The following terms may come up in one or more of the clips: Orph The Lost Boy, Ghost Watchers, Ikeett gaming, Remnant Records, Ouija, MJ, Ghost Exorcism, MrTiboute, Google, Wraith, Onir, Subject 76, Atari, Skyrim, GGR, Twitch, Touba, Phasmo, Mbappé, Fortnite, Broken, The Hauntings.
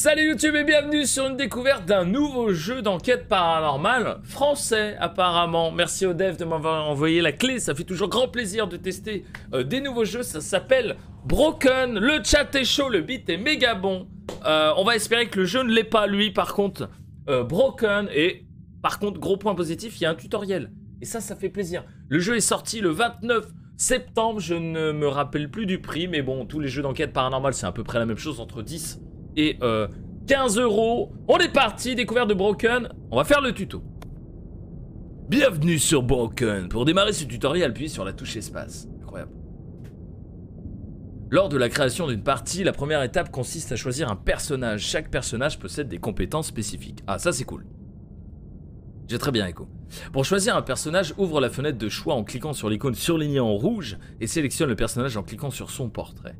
Salut YouTube et bienvenue sur une découverte d'un nouveau jeu d'enquête paranormale français apparemment. Merci aux devs de m'avoir envoyé la clé, ça fait toujours grand plaisir de tester des nouveaux jeux. Ça s'appelle Broken, le chat est chaud, le beat est méga bon. On va espérer que le jeu ne l'est pas lui par contre. Broken, et par contre gros point positif, il y a un tutoriel. Et ça fait plaisir. Le jeu est sorti le 29 septembre, je ne me rappelle plus du prix, mais bon, tous les jeux d'enquête paranormale c'est à peu près la même chose, entre 10 et 15 euros. On est parti, découverte de Broken, on va faire le tuto. Bienvenue sur Broken. Pour démarrer ce tutoriel, appuyez sur la touche espace. Incroyable. Lors de la création d'une partie, la première étape consiste à choisir un personnage. Chaque personnage possède des compétences spécifiques. Ah, ça c'est cool. J'ai très bien écho. Pour choisir un personnage, ouvre la fenêtre de choix en cliquant sur l'icône surlignée en rouge et sélectionne le personnage en cliquant sur son portrait.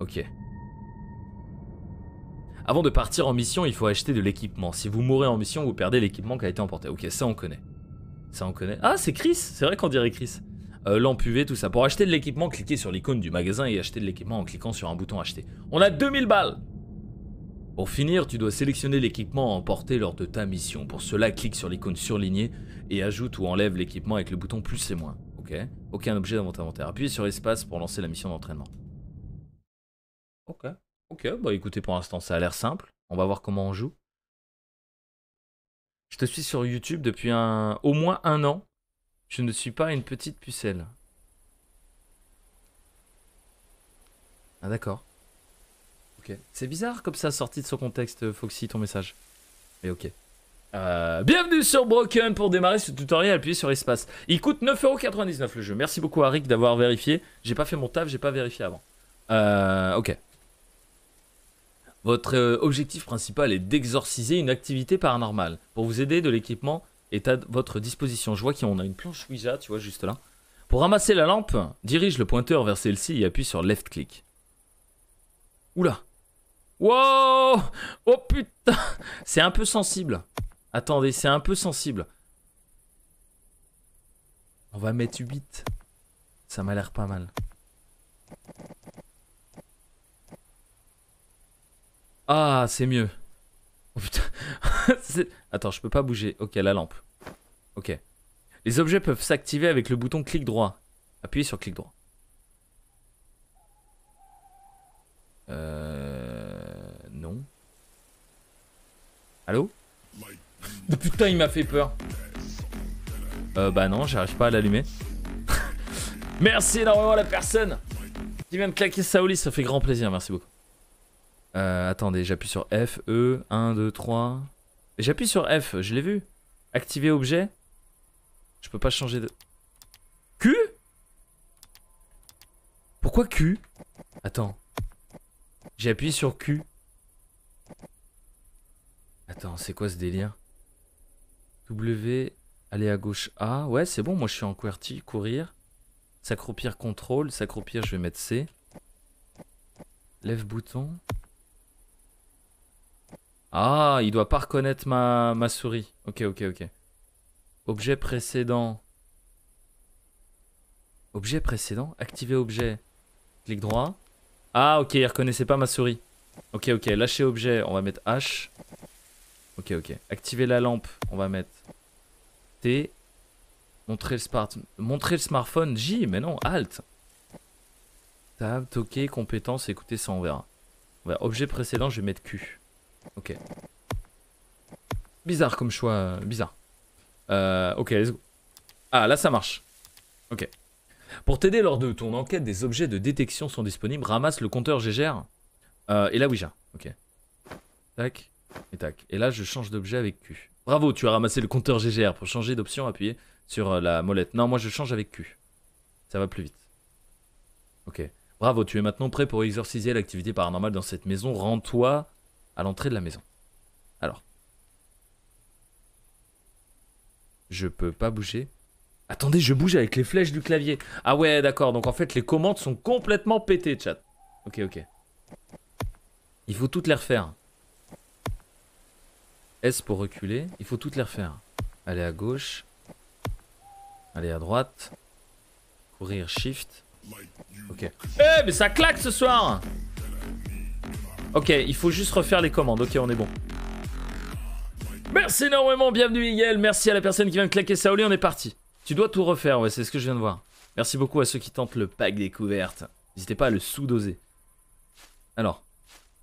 Ok. Avant de partir en mission, il faut acheter de l'équipement. Si vous mourrez en mission, vous perdez l'équipement qui a été emporté. Ok, ça on connaît. Ça on connaît. Ah, c'est Chris. C'est vrai qu'on dirait Chris. L'empuvée, tout ça. Pour acheter de l'équipement, cliquez sur l'icône du magasin et achetez de l'équipement en cliquant sur un bouton acheter. On a 2000 balles. Pour finir, tu dois sélectionner l'équipement à emporter lors de ta mission. Pour cela, clique sur l'icône surlignée et ajoute ou enlève l'équipement avec le bouton plus et moins. Ok. Aucun objet dans votre inventaire. Appuyez sur espace pour lancer la mission d'entraînement. Ok. Ok, bah écoutez, pour l'instant ça a l'air simple. On va voir comment on joue. Je te suis sur YouTube depuis au moins un an. Je ne suis pas une petite pucelle. Ah d'accord. Ok. C'est bizarre comme ça, sorti de son contexte, Foxy, ton message. Mais ok. Bienvenue sur Broken. Pour démarrer ce tutoriel, appuyez sur espace. Il coûte 9,99 € le jeu. Merci beaucoup à Rick d'avoir vérifié. J'ai pas fait mon taf, j'ai pas vérifié avant. Ok. Votre objectif principal est d'exorciser une activité paranormale. Pour vous aider, de l'équipement est à votre disposition. Je vois qu'on a une planche Ouija, tu vois, juste là. Pour ramasser la lampe, dirige le pointeur vers celle-ci et appuie sur left click. Oula. Wow. Oh putain. C'est un peu sensible. Attendez, c'est un peu sensible. On va mettre 8. Ça m'a l'air pas mal. Ah, c'est mieux. Oh, putain. Attends, je peux pas bouger. Ok, la lampe. Ok. Les objets peuvent s'activer avec le bouton clic droit. Appuyez sur clic droit. Non. Allô? Putain, il m'a fait peur. Bah non, j'arrive pas à l'allumer. Merci énormément à la personne qui vient de claquer ça au lit, ça fait grand plaisir, merci beaucoup. Attendez, j'appuie sur F, E, 1, 2, 3. J'appuie sur F, je l'ai vu. Activer objet. Je peux pas changer de... Q? Pourquoi Q? Attends. J'ai appuyé sur Q. Attends, c'est quoi ce délire? W, aller à gauche, A. Ouais, c'est bon, moi je suis en QWERTY, courir. S'accroupir, contrôle. S'accroupir, je vais mettre C. Lève bouton. Ah, il doit pas reconnaître ma souris. Ok, ok, ok. Objet précédent. Objet précédent. Activer objet. Clic droit. Ah, ok, il reconnaissait pas ma souris. Ok, ok. Lâcher objet. On va mettre H. Ok, ok. Activer la lampe. On va mettre T. Montrer le smartphone. J. Mais non, Alt. Tab, toquer, compétences. Écoutez, ça, on verra. Objet précédent, je vais mettre Q. Ok. Bizarre comme choix, bizarre. Ok, let's go. Ah, là ça marche. Ok. Pour t'aider lors de ton enquête, des objets de détection sont disponibles. Ramasse le compteur GGR et la Ouija. Ok. Tac et tac. Et là je change d'objet avec Q. Bravo, tu as ramassé le compteur GGR. Pour changer d'option, appuyez sur la molette. Non, moi je change avec Q. Ça va plus vite. Ok. Bravo, tu es maintenant prêt pour exorciser l'activité paranormale dans cette maison. Rends-toi à l'entrée de la maison. Alors. Je peux pas bouger. Attendez, je bouge avec les flèches du clavier. Ah ouais, d'accord. Donc en fait, les commandes sont complètement pétées, chat. Ok, ok. Il faut toutes les refaire. S pour reculer. Il faut toutes les refaire. Aller à gauche. Aller à droite. Courir, shift. Ok. Eh, mais ça claque ce soir! Ok, il faut juste refaire les commandes. Ok, on est bon. Merci énormément, bienvenue Miguel. Merci à la personne qui vient de claquer ça au lait, on est parti. Tu dois tout refaire, ouais, c'est ce que je viens de voir. Merci beaucoup à ceux qui tentent le pack découverte. N'hésitez pas à le sous-doser. Alors,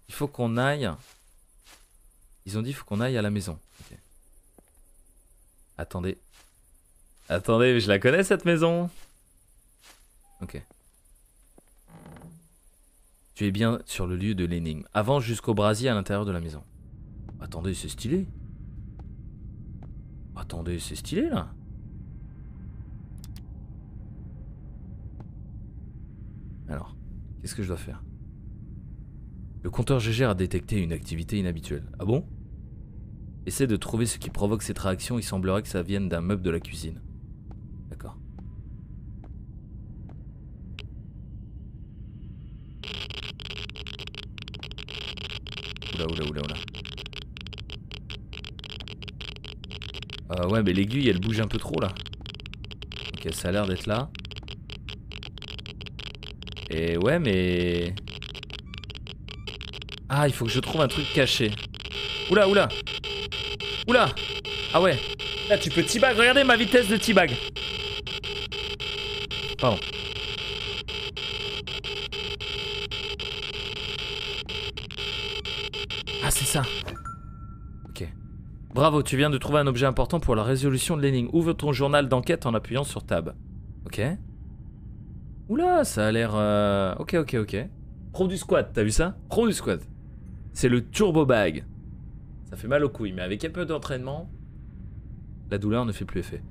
il faut qu'on aille... Ils ont dit il faut qu'on aille à la maison. Okay. Attendez. Attendez, mais je la connais cette maison. Ok. Tu es bien sur le lieu de l'énigme. Avance jusqu'au brasier à l'intérieur de la maison. Attendez, c'est stylé. Attendez, c'est stylé là. Alors, qu'est-ce que je dois faire? Le compteur GGR a détecté une activité inhabituelle. Ah bon? Essaie de trouver ce qui provoque cette réaction. Il semblerait que ça vienne d'un meuble de la cuisine. D'accord. Oula, oula, oula, oula. Ouais, mais l'aiguille, elle bouge un peu trop, là. Ok, ça a l'air d'être là. Et ouais, mais... Ah, il faut que je trouve un truc caché. Oula, oula. Oula. Ah ouais. Là, tu peux T-bag. Regardez ma vitesse de T-bag. Pardon. Ah, c'est ça. Ok. Bravo, tu viens de trouver un objet important pour la résolution de l'énigme. Ouvre ton journal d'enquête en appuyant sur Tab. Ok. Oula, ça a l'air... Ok, ok, ok. Pro du squat, t'as vu ça? Pro du squat. C'est le turbo bag. Ça fait mal aux couilles, mais avec un peu d'entraînement, la douleur ne fait plus effet.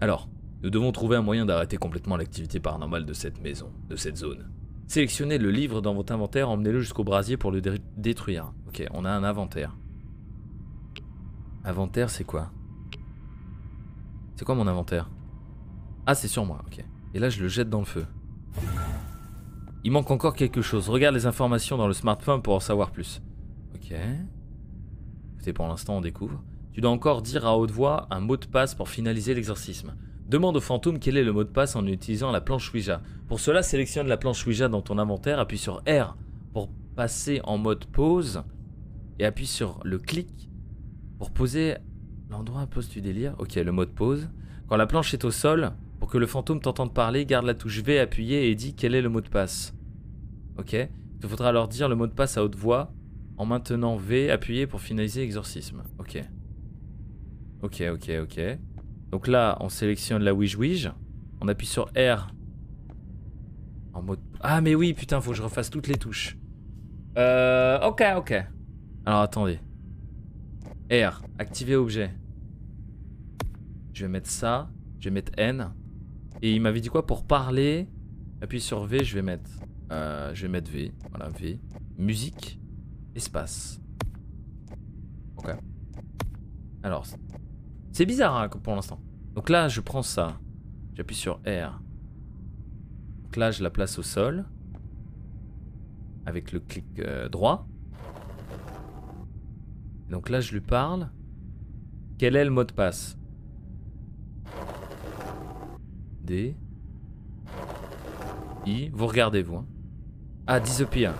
Alors, nous devons trouver un moyen d'arrêter complètement l'activité paranormale de cette maison, de cette zone. Sélectionnez le livre dans votre inventaire, emmenez-le jusqu'au brasier pour le détruire. Ok, on a un inventaire. Inventaire, c'est quoi? C'est quoi mon inventaire? Ah, c'est sur moi, ok. Et là, je le jette dans le feu. Il manque encore quelque chose. Regarde les informations dans le smartphone pour en savoir plus. Ok. Écoutez, pour l'instant, on découvre. Tu dois encore dire à haute voix un mot de passe pour finaliser l'exorcisme. Demande au fantôme quel est le mot de passe en utilisant la planche Ouija. Pour cela, sélectionne la planche Ouija dans ton inventaire, appuie sur R pour passer en mode pause et appuie sur le clic pour poser l'endroit pause du délire. Ok, le mot de pause. Quand la planche est au sol... Pour que le fantôme t'entende parler, garde la touche V appuyée et dis quel est le mot de passe. Ok. Il te faudra alors dire le mot de passe à haute voix en maintenant V appuyé pour finaliser l'exorcisme. Ok. Ok, ok, ok. Donc là, on sélectionne la Ouija. On appuie sur R. En mode... Ah mais oui, putain, faut que je refasse toutes les touches. Ok, ok. Alors attendez. R. Activer objet. Je vais mettre ça. Je vais mettre N. Et il m'avait dit quoi pour parler? Appuie sur V, je vais mettre V. Voilà, V. Musique, espace. Ok. Alors, c'est bizarre hein, pour l'instant. Donc là, je prends ça. J'appuie sur R. Donc là, je la place au sol. Avec le clic droit. Et donc là, je lui parle. Quel est le mot de passe? D. I. Vous regardez, vous. Hein. Ah, disappear.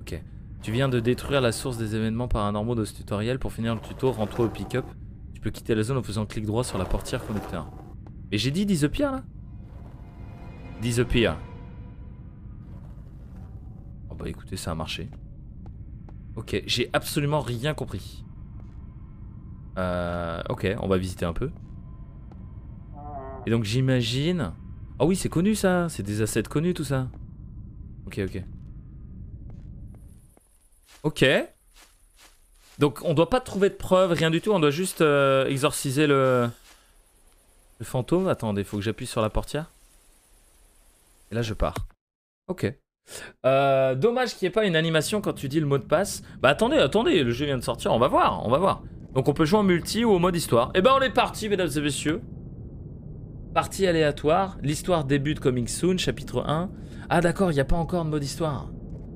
Ok. Tu viens de détruire la source des événements paranormaux de ce tutoriel. Pour finir le tuto, rends-toi au pick-up. Tu peux quitter la zone en faisant clic droit sur la portière conducteur. Et j'ai dit disappear, là? Disappear. Oh bah écoutez, ça a marché. Ok, j'ai absolument rien compris. Ok, on va visiter un peu. Et donc j'imagine... Ah oui, c'est connu ça, c'est des assets connus tout ça. Ok, ok. Ok. Donc on doit pas trouver de preuves, rien du tout, on doit juste exorciser le fantôme. Attendez, faut que j'appuie sur la portière. Et là je pars. Ok. Dommage qu'il n'y ait pas une animation quand tu dis le mot de passe. Bah attendez, attendez, le jeu vient de sortir, on va voir, on va voir. Donc on peut jouer en multi ou au mode histoire. Et ben on est parti mesdames et messieurs. Partie aléatoire, l'histoire débute coming soon, chapitre 1. Ah d'accord, il n'y a pas encore de mode histoire.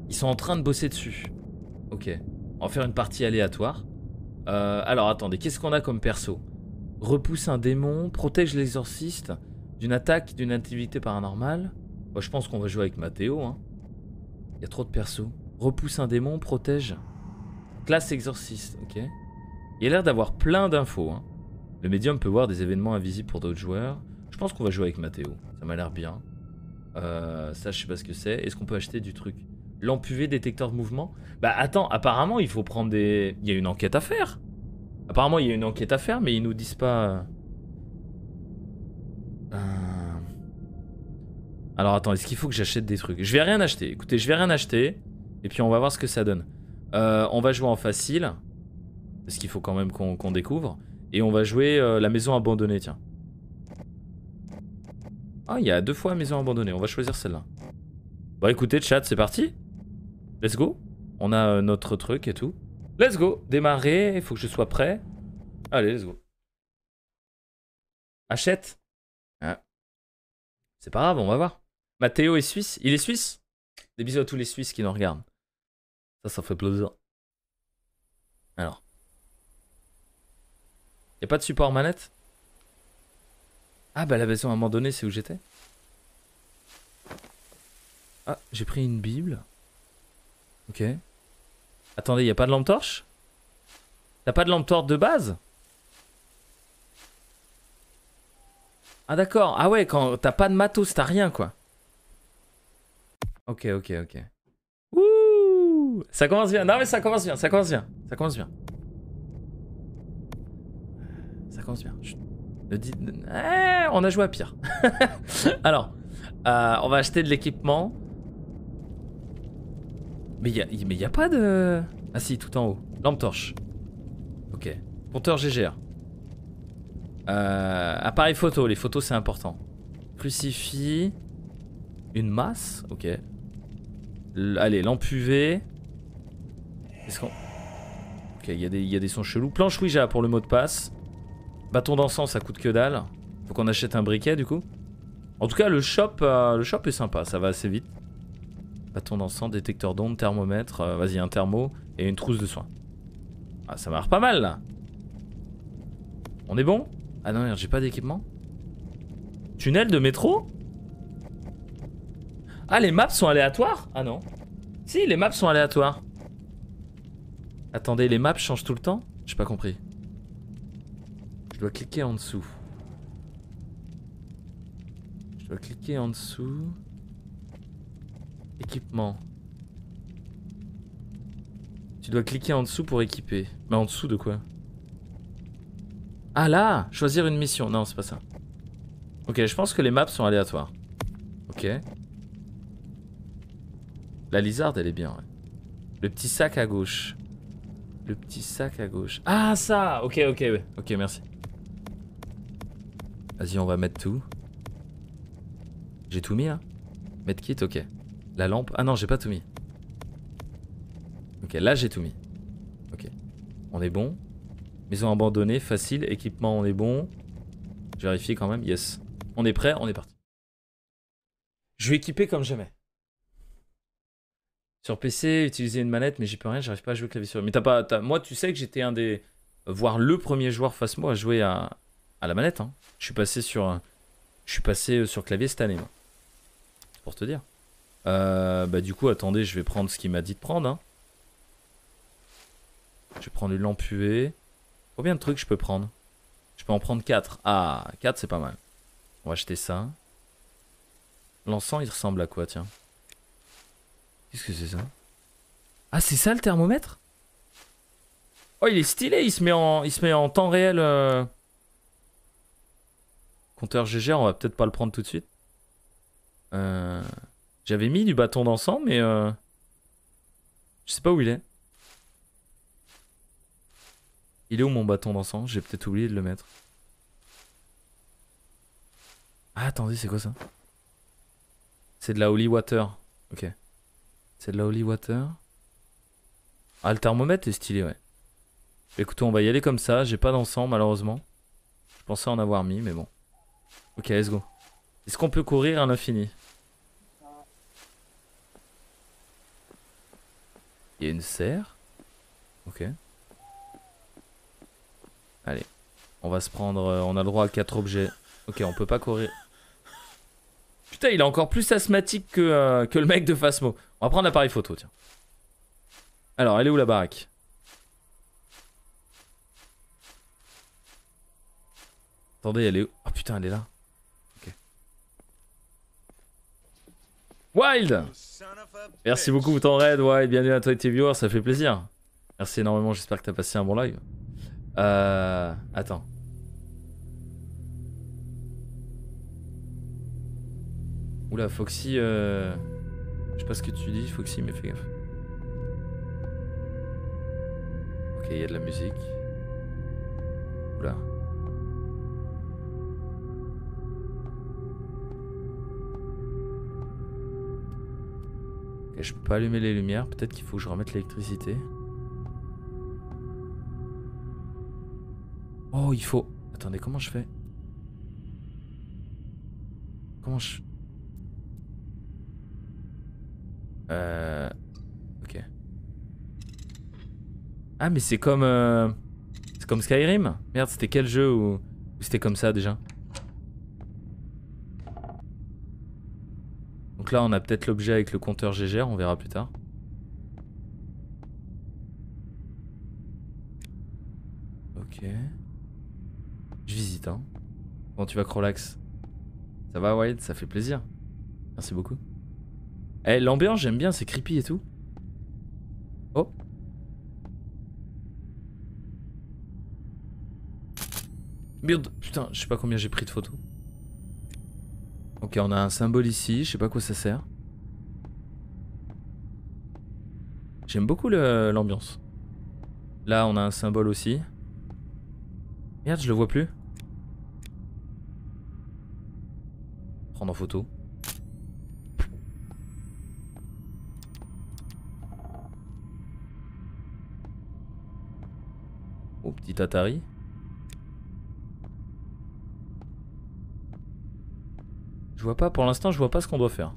Ils sont en train de bosser dessus. Ok, on va faire une partie aléatoire. Alors attendez, qu'est-ce qu'on a comme perso? Repousse un démon, protège l'exorciste d'une attaque, d'une activité paranormale. Moi, je pense qu'on va jouer avec Mathéo. Hein. Il y a trop de persos. Repousse un démon, protège. Classe exorciste, ok. Il a l'air d'avoir plein d'infos. Hein. Le médium peut voir des événements invisibles pour d'autres joueurs. Je pense qu'on va jouer avec Mathéo. Ça m'a l'air bien. Ça, je sais pas ce que c'est. Est-ce qu'on peut acheter du truc? Lampe UV, détecteur de mouvement? Bah attends, apparemment, il faut prendre des... Il y a une enquête à faire. Apparemment, il y a une enquête à faire, mais ils nous disent pas... Alors attends, est-ce qu'il faut que j'achète des trucs? Je vais rien acheter. Écoutez, je vais rien acheter. Et puis on va voir ce que ça donne. On va jouer en facile. Parce qu'il faut quand même qu'on découvre. Et on va jouer la maison abandonnée, tiens. Ah, il y a deux fois maison abandonnée. On va choisir celle-là. Bah écoutez, chat, c'est parti. Let's go. On a notre truc et tout. Let's go. Démarrer, il faut que je sois prêt. Allez, let's go. Achète. Ah. C'est pas grave, on va voir. Mathéo est suisse. Il est suisse? Des bisous à tous les Suisses qui nous regardent. Ça fait plaisir. Alors. Y'a pas de support manette? Ah bah la maison à un moment donné c'est où j'étais. Ah j'ai pris une bible. Ok. Attendez, y'a pas de lampe torche? T'as pas de lampe torche de base? Ah d'accord, ah ouais quand t'as pas de matos t'as rien quoi. Ok ok ok. Ouh, ça commence bien, non mais ça commence bien, ça commence bien, ça commence bien. Ça commence bien. On a joué à pire. Alors, on va acheter de l'équipement. Mais il n'y a pas de... Ah si, tout en haut. Lampe torche. Ok. Compteur GGR. Appareil photo. Les photos, c'est important. Crucifix. Une masse. Ok. Allez, lampe UV. Est-ce qu'on... Ok, il y a des sons chelous. Planche Ouija pour le mot de passe. Bâton d'encens, ça coûte que dalle. Faut qu'on achète un briquet du coup. En tout cas, le shop est sympa, ça va assez vite. Bâton d'encens, détecteur d'ondes, thermomètre, vas-y un thermo et une trousse de soins. Ah, ça marche pas mal là. On est bon? Ah non, merde, j'ai pas d'équipement. Tunnel de métro? Ah, les maps sont aléatoires? Ah non. Si, les maps sont aléatoires. Attendez, les maps changent tout le temps? J'ai pas compris. Je dois cliquer en dessous. Je dois cliquer en dessous. Équipement. Tu dois cliquer en dessous pour équiper. Mais en dessous de quoi? Ah là, choisir une mission. Non, c'est pas ça. Ok, je pense que les maps sont aléatoires. Ok. La lizarde, elle est bien. Ouais. Le petit sac à gauche. Le petit sac à gauche. Ah ça! Ok, ok, ouais. Ok, merci. Vas-y, on va mettre tout. J'ai tout mis là? Mettre kit, ok. La lampe. Ah non, j'ai pas tout mis. Ok, là j'ai tout mis. Ok. On est bon. Maison abandonnée, facile. Équipement, on est bon. Je vérifie quand même. Yes. On est prêt, on est parti. Je vais équiper comme jamais. Sur PC, utiliser une manette, mais j'y peux rien, j'arrive pas à jouer clavier souris. Mais t'as pas. Moi, tu sais que j'étais un des. Voire le premier joueur Phasmo à jouer à la manette. Hein. Je suis passé sur clavier cette année, moi. Pour te dire. Bah du coup, attendez, je vais prendre ce qu'il m'a dit de prendre. Hein. Je vais prendre une lampe UV. Combien de trucs je peux prendre? Je peux en prendre 4. Ah, 4 c'est pas mal. On va acheter ça. L'encens, il ressemble à quoi, tiens? Qu'est-ce que c'est ça? Ah, c'est ça le thermomètre? Oh, il est stylé, il se met en temps réel. Compteur GGR, on va peut-être pas le prendre tout de suite. J'avais mis du bâton d'encens, mais je sais pas où il est. Il est où mon bâton d'encens? J'ai peut-être oublié de le mettre. Ah, attendez, c'est quoi ça? C'est de la holy water. Ok. C'est de la holy water. Ah, le thermomètre est stylé, ouais. Écoutez, on va y aller comme ça. J'ai pas d'encens, malheureusement. Je pensais en avoir mis, mais bon. Ok, let's go. Est-ce qu'on peut courir à l'infini? Il y a une serre. Ok. Allez. On va se prendre... on a le droit à 4 objets. Ok, on peut pas courir. Putain, il est encore plus asthmatique que le mec de Phasmo. On va prendre l'appareil photo, tiens. Alors, elle est où la baraque? Attendez, elle est où? Ah putain, elle est là. Ok. Wild! Merci beaucoup pour ton raid, Wild. Bienvenue à toi et tes viewers, ça fait plaisir. Merci énormément, j'espère que t'as passé un bon live. Attends. Oula, Foxy, je sais pas ce que tu dis, Foxy, mais fais gaffe. Ok, il y a de la musique. Oula. Ok, je peux pas allumer les lumières, peut-être qu'il faut que je remette l'électricité. Oh, il faut... Attendez, comment je fais? Comment je... Ok. Ah mais c'est comme Skyrim. Merde, c'était quel jeu où, c'était comme ça déjà? Donc là on a peut-être l'objet avec le compteur GGR, on verra plus tard. Ok. Je visite hein. Bon, tu vas Crolax? Ça va Wade, ça fait plaisir. Merci beaucoup. Eh, l'ambiance j'aime bien, c'est creepy et tout. Oh. Merde, putain, je sais pas combien j'ai pris de photos. Ok, on a un symbole ici, je sais pas à quoi ça sert. J'aime beaucoup l'ambiance. Là, on a un symbole aussi. Merde, je le vois plus. Prendre en photo. Oh, petit Atari. Je vois pas, pour l'instant, je vois pas ce qu'on doit faire.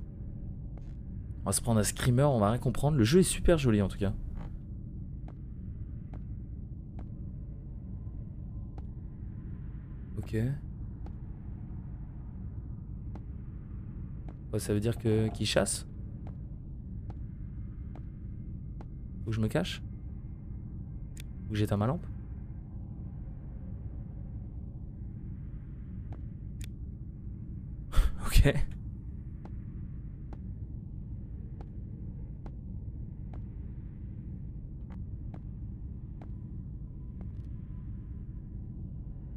On va se prendre à Screamer, on va rien comprendre. Le jeu est super joli en tout cas. Ok. Ouais, ça veut dire que qu'il chasse? Faut que je me cache? Faut que j'éteins ma lampe?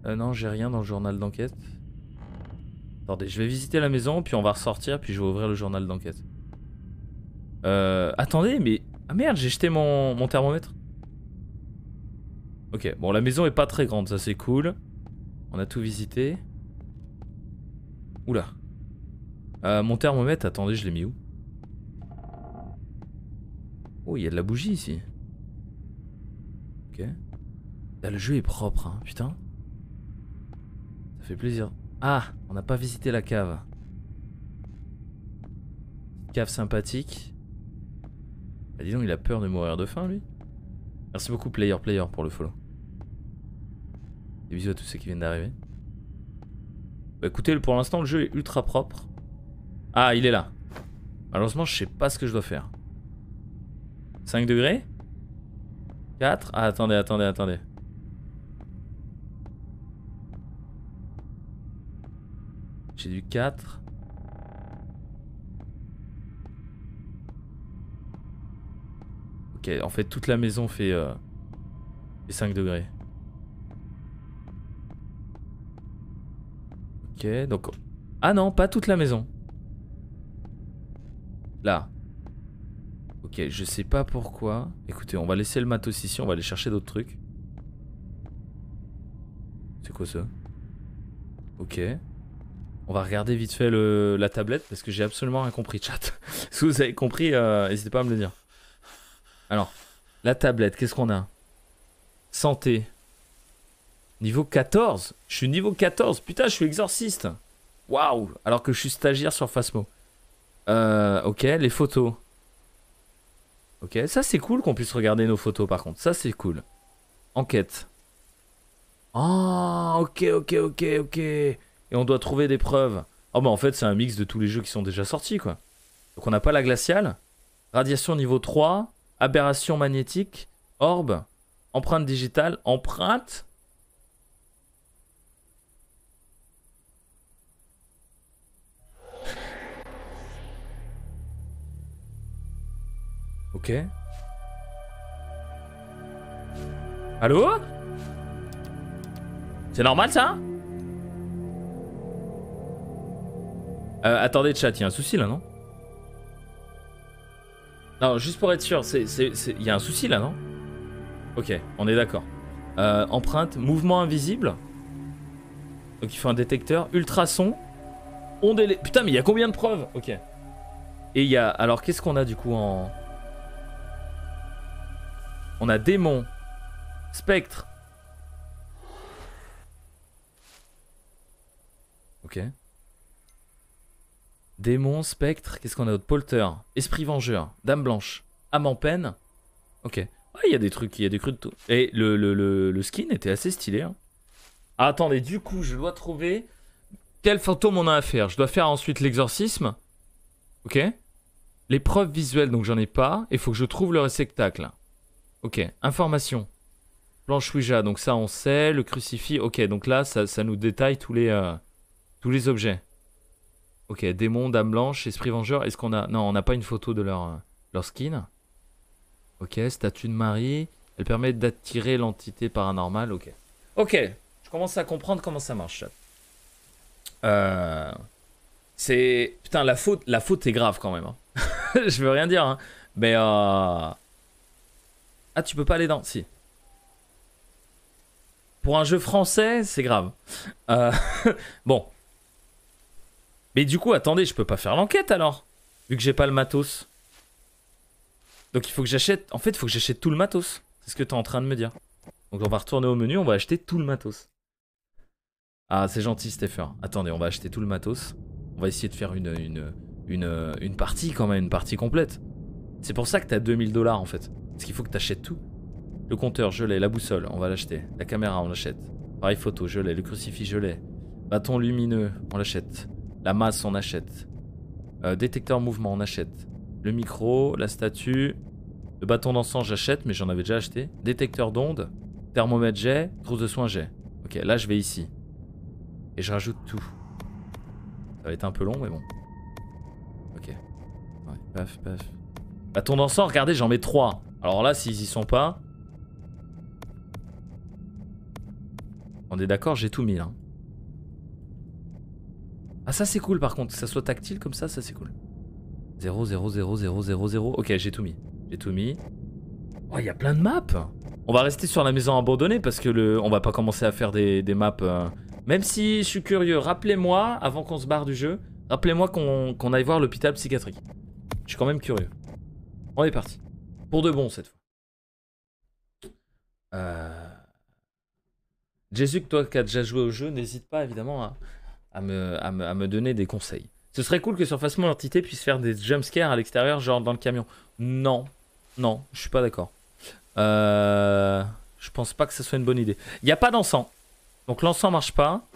Non, j'ai rien dans le journal d'enquête. Attendez, je vais visiter la maison, puis on va ressortir, puis je vais ouvrir le journal d'enquête. Attendez, mais... Ah merde, j'ai jeté mon thermomètre. Ok, bon, la maison est pas très grande, ça c'est cool. On a tout visité. Oula. Mon thermomètre, attendez, je l'ai mis où? Oh, il y a de la bougie ici. Ok. Là, le jeu est propre, hein, putain. Ça fait plaisir. Ah, on n'a pas visité la cave. Cave sympathique. Bah, dis donc, il a peur de mourir de faim, lui. Merci beaucoup, Player pour le follow. Des bisous à tous ceux qui viennent d'arriver. Bah, écoutez, pour l'instant, le jeu est ultra propre. Ah, il est là. Malheureusement, je sais pas ce que je dois faire. 5 degrés 4. Ah, attendez. J'ai du 4. Ok, en fait, toute la maison fait, fait 5 degrés. Ok, donc... Ah non, pas toute la maison. Là. Ok, je sais pas pourquoi. Écoutez, on va laisser le matos ici, on va aller chercher d'autres trucs. C'est quoi ça? Ok. On va regarder vite fait la tablette parce que j'ai absolument rien compris, chat. Si vous avez compris, n'hésitez pas à me le dire. Alors, la tablette, qu'est-ce qu'on a? Santé. Niveau 14. Je suis niveau 14. Putain, je suis exorciste. Waouh. Alors que je suis stagiaire sur Phasmo. Ok, les photos. Ok, ça c'est cool qu'on puisse regarder nos photos par contre. Ça c'est cool. Enquête. Ah, oh, ok. Et on doit trouver des preuves. Oh bah en fait c'est un mix de tous les jeux qui sont déjà sortis quoi. Donc on n'a pas la glaciale. Radiation niveau 3. aberration magnétique, orbe, empreinte digitale, empreinte. Ok. Allô? C'est normal ça? Attendez chat, il y a un souci là non? Non, juste pour être sûr, il y a un souci là non? Ok, on est d'accord. Empreinte, mouvement invisible. Donc il faut un détecteur, ultrason, onde. Putain mais il y a combien de preuves? Ok. Et il y a... Alors qu'est-ce qu'on a du coup en... On a démon, spectre. Ok. Démon, spectre, qu'est-ce qu'on a d'autre? Polter, esprit vengeur, dame blanche, âme en peine. Ok. Ouais, il y a des trucs, il y a des crus de tout. Et le skin était assez stylé. Hein. Ah, attendez, du coup, je dois trouver quel fantôme on a à faire. Je dois faire ensuite l'exorcisme. Ok. Les preuves visuelles, donc j'en ai pas. Et faut que je trouve le réceptacle. Ok, information. Planche Ouija, donc ça on sait. Le crucifix, ok, donc là ça nous détaille tous les objets. Ok, démon, dame blanche, esprit vengeur. Est-ce qu'on a... Non, on n'a pas une photo de leur skin. Ok, statue de Marie. Elle permet d'attirer l'entité paranormale, ok. Ok, je commence à comprendre comment ça marche. C'est... Putain, la faute est grave quand même. Hein. Je veux rien dire, hein. Mais... Ah, tu peux pas aller dans... Si. Pour un jeu français, c'est grave. Bon. Mais du coup, attendez, je peux pas faire l'enquête alors. Vu que j'ai pas le matos. Donc il faut que j'achète... En fait, il faut que j'achète tout le matos. C'est ce que tu es en train de me dire. Donc on va retourner au menu, on va acheter tout le matos. Ah, c'est gentil, Stephen. Attendez, on va acheter tout le matos. On va essayer de faire une partie quand même, une partie complète. C'est pour ça que t'as 2000 $ en fait. Parce qu'il faut que t'achètes tout. Le compteur, je l'ai. La boussole, on va l'acheter. La caméra, on l'achète. Pareil photo, je l'ai. Le crucifix, je l'ai. Bâton lumineux, on l'achète. La masse, on achète. Détecteur mouvement, on achète. Le micro, la statue. Le bâton d'encens, j'achète, mais j'en avais déjà acheté. Détecteur d'onde. Thermomètre, j'ai. Trousse de soins, j'ai. Ok, là, je vais ici. Et je rajoute tout. Ça va être un peu long, mais bon. Ok. Ouais, paf, paf. Bâton d'encens, regardez, j'en mets 3. Alors là, s'ils y sont pas... On est d'accord, j'ai tout mis là. Ah ça c'est cool par contre, que ça soit tactile comme ça c'est cool. 0, 0, 0, 0, 0, 0... Ok, j'ai tout mis. J'ai tout mis. Oh, il y a plein de maps. On va rester sur la maison abandonnée parce que on va pas commencer à faire des maps... Même si je suis curieux, rappelez-moi, avant qu'on se barre du jeu, rappelez-moi qu'on aille voir l'hôpital psychiatrique. Je suis quand même curieux. On est parti. Pour de bon cette fois. Jésus, toi qui as déjà joué au jeu, n'hésite pas évidemment à me donner des conseils. Ce serait cool que sur Phasmo l'entité puisse faire des jumpscares à l'extérieur, genre dans le camion. Non, non, je suis pas d'accord. Je pense pas que ce soit une bonne idée. Il n'y a pas d'encens. Donc l'encens marche pas.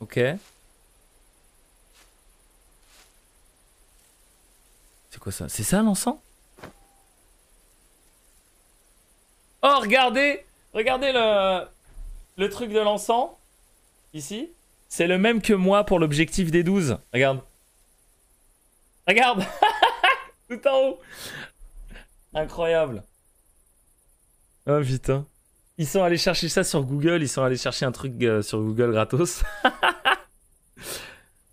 Ok. C'est quoi ça? C'est ça l'encens? Oh, regardez! Regardez le truc de l'encens. Ici. C'est le même que moi pour l'objectif des 12. Regarde. Regarde! Tout en haut. Incroyable. Oh, putain. Ils sont allés chercher ça sur Google. Ils sont allés chercher un truc sur Google gratos.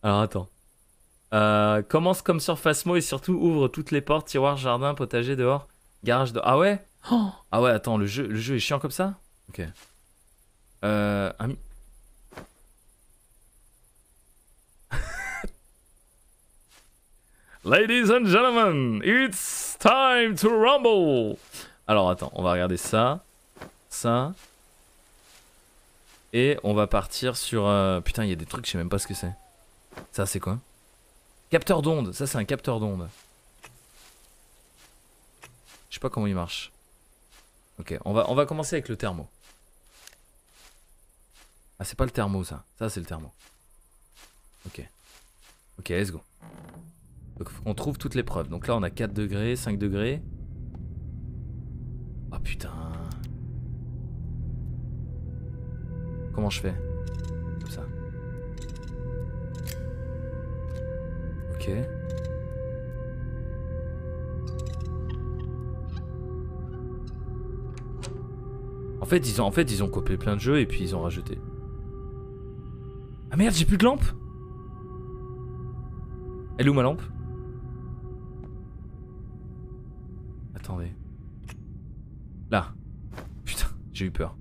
Alors, attends. Commence comme sur Phasmo et surtout ouvre toutes les portes, tiroirs, jardin, potager, dehors, garage, dehors. Ah ouais? Oh, ah ouais, attends, le jeu est chiant comme ça? Ok. Ladies and gentlemen, it's time to rumble! Alors attends, on va regarder ça. Ça. Et on va partir sur... Putain, il y a des trucs, je sais même pas ce que c'est. Ça, c'est quoi? Capteur d'onde, ça c'est un capteur d'onde. Je sais pas comment il marche. Ok, on va commencer avec le thermo. Ah, c'est pas le thermo, ça. Ça, c'est le thermo. Ok. Ok, let's go. Donc, on trouve toutes les preuves. Donc là, on a 4 degrés, 5 degrés. Oh putain. Comment je fais? Comme ça. Ok. En fait, ils ont copié plein de jeux et puis ils ont rajouté. Ah merde, j'ai plus de lampe. Elle est où ma lampe? Attendez. Là. Putain, j'ai eu peur.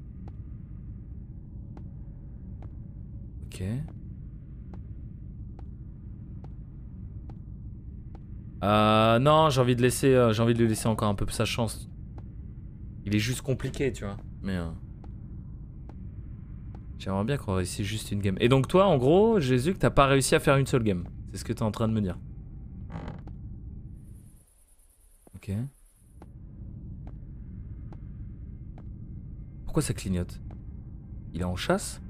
Ok. Non, j'ai envie de laisser, lui laisser encore un peu sa chance. Il est juste compliqué, tu vois. Mais j'aimerais bien qu'on réussisse juste une game. Et donc toi, en gros, Jésus, que t'as pas réussi à faire une seule game. C'est ce que t'es en train de me dire. Ok. Pourquoi ça clignote? Il est en chasse?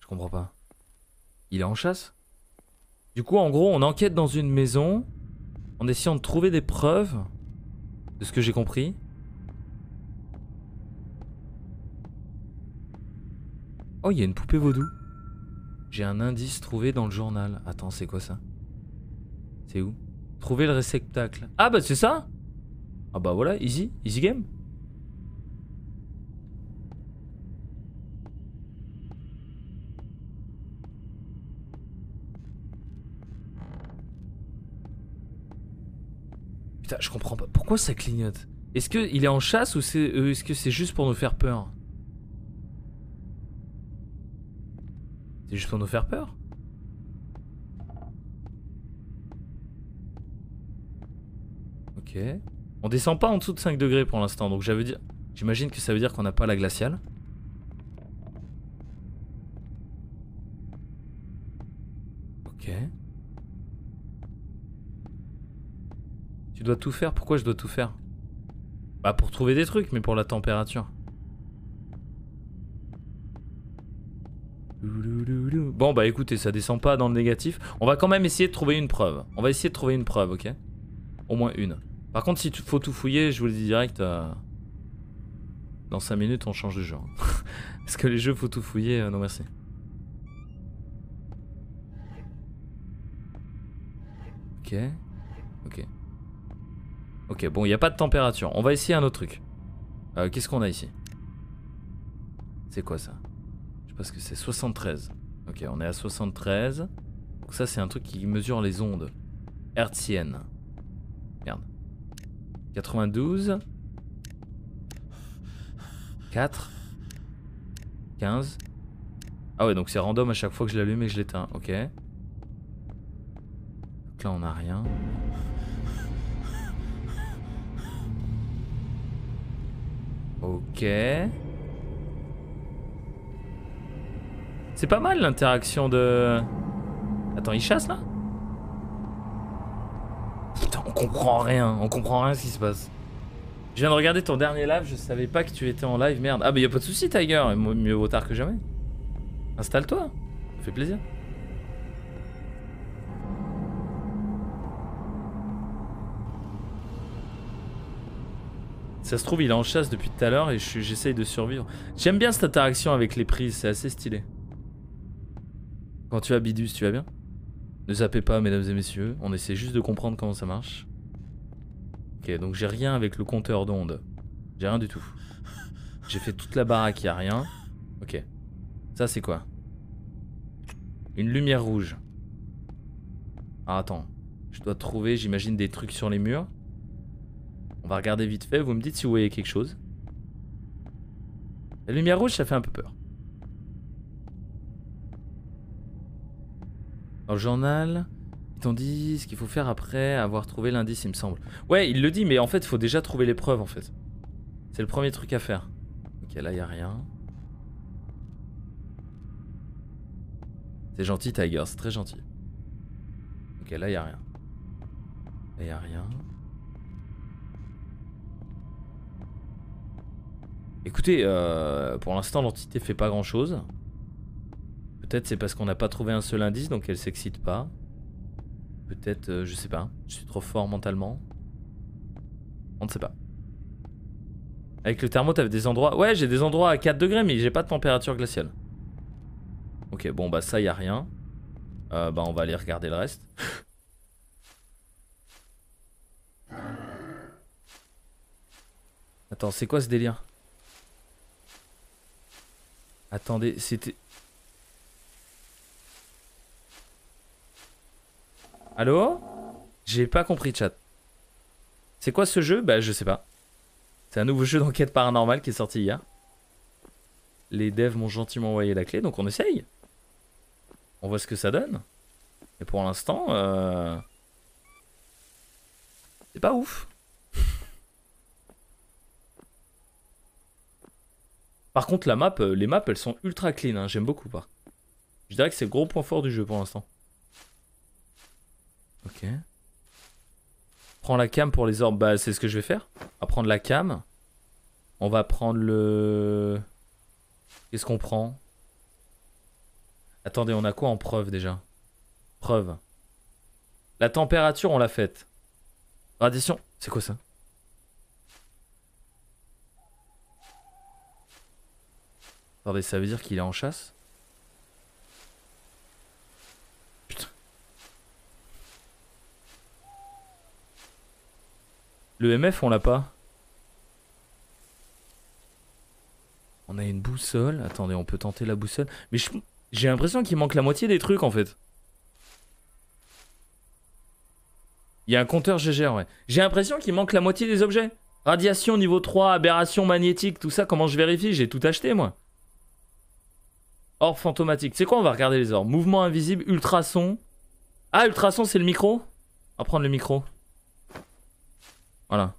Je comprends pas. Il est en chasse? Du coup, en gros, on enquête dans une maison en essayant de trouver des preuves de ce que j'ai compris. Oh, il y a une poupée vaudou. J'ai un indice trouvé dans le journal. Attends, c'est quoi ça? C'est où? Trouver le réceptacle. Ah bah c'est ça? Ah bah voilà, easy, easy game. Putain, je comprends pas. Pourquoi ça clignote? Est-ce qu'il est en chasse ou est-ce que c'est juste pour nous faire peur? C'est juste pour nous faire peur? Ok. On descend pas en dessous de 5 degrés pour l'instant, donc j'imagine que ça veut dire qu'on n'a pas la glaciale. Ok. Tu dois tout faire? Pourquoi je dois tout faire? Bah pour trouver des trucs, mais pour la température. Bon bah écoutez, ça descend pas dans le négatif. On va quand même essayer de trouver une preuve. On va essayer de trouver une preuve, ok? Au moins une. Par contre, si faut tout fouiller, je vous le dis direct, dans 5 minutes, on change de jeu. Parce que les jeux, faut tout fouiller, non merci. Ok. Ok. Ok, bon, il n'y a pas de température. On va essayer un autre truc. Qu'est-ce qu'on a ici? C'est quoi ça? Je sais pas ce que c'est. 73. Ok, on est à 73. Donc ça, c'est un truc qui mesure les ondes hertziennes. Merde. 92. 4. 15. Ah ouais, donc c'est random à chaque fois que je l'allume et que je l'éteins. Ok. Donc là, on n'a rien. Ok. C'est pas mal l'interaction de... Attends, il chasse là? Putain, on comprend rien à ce qui se passe. Je viens de regarder ton dernier live, je savais pas que tu étais en live, merde. Ah bah y'a pas de soucis Tiger, mieux vaut tard que jamais. Installe-toi, ça fait plaisir. Ça se trouve il est en chasse depuis tout à l'heure et j'essaye de survivre. J'aime bien cette interaction avec les prises, c'est assez stylé. Quand tu vas Bidus, tu vas bien? Ne zappez pas mesdames et messieurs, on essaie juste de comprendre comment ça marche. Ok, donc j'ai rien avec le compteur d'ondes. J'ai rien du tout. J'ai fait toute la baraque, y'a rien. Ok. Ça c'est quoi? Une lumière rouge. Ah attends, je dois trouver j'imagine des trucs sur les murs. On va regarder vite fait, vous me dites si vous voyez quelque chose. La lumière rouge, ça fait un peu peur. Dans le journal, ils t'ont dit ce qu'il faut faire après avoir trouvé l'indice, il me semble. Ouais, il le dit, mais en fait, il faut déjà trouver les preuves, en fait. C'est le premier truc à faire. Ok, là, il n'y a rien. C'est gentil, Tiger, c'est très gentil. Ok, là, il n'y a rien. Là, il n'y a rien. Écoutez, pour l'instant l'entité fait pas grand chose. Peut-être c'est parce qu'on n'a pas trouvé un seul indice donc elle s'excite pas. Peut-être, je sais pas, je suis trop fort mentalement. On ne sait pas. Avec le thermo, t'avais des endroits... Ouais, j'ai des endroits à 4 degrés, mais j'ai pas de température glaciale. Ok, bon, bah ça, y a rien. Bah, on va aller regarder le reste. Attends, c'est quoi ce délire? Attendez, c'était... Allô? J'ai pas compris, chat. C'est quoi ce jeu? Bah, je sais pas. C'est un nouveau jeu d'enquête paranormale qui est sorti hier. Les devs m'ont gentiment envoyé la clé, donc on essaye. On voit ce que ça donne. Et pour l'instant, c'est pas ouf. Par contre, la map, les maps, elles sont ultra clean, hein. J'aime beaucoup. Par contre, je dirais que c'est le gros point fort du jeu pour l'instant. Ok. Prends la cam pour les orbes. Bah, c'est ce que je vais faire. On va prendre la cam. On va prendre le... Qu'est-ce qu'on prend? Attendez, on a quoi en preuve déjà? Preuve. La température, on l'a faite. Radiation. C'est quoi ça? Attendez, ça veut dire qu'il est en chasse? Putain. Le MF, on l'a pas. On a une boussole. Attendez, on peut tenter la boussole. Mais j'ai l'impression qu'il manque la moitié des trucs, en fait. Il y a un compteur GGR, ouais. J'ai l'impression qu'il manque la moitié des objets. Radiation niveau 3, aberration magnétique, tout ça, comment je vérifie? J'ai tout acheté, moi. Orbe fantomatique. C'est quoi? On va regarder les orbes. Mouvement invisible, ultrason. Ah, ultrason, c'est le micro? On va prendre le micro. Voilà.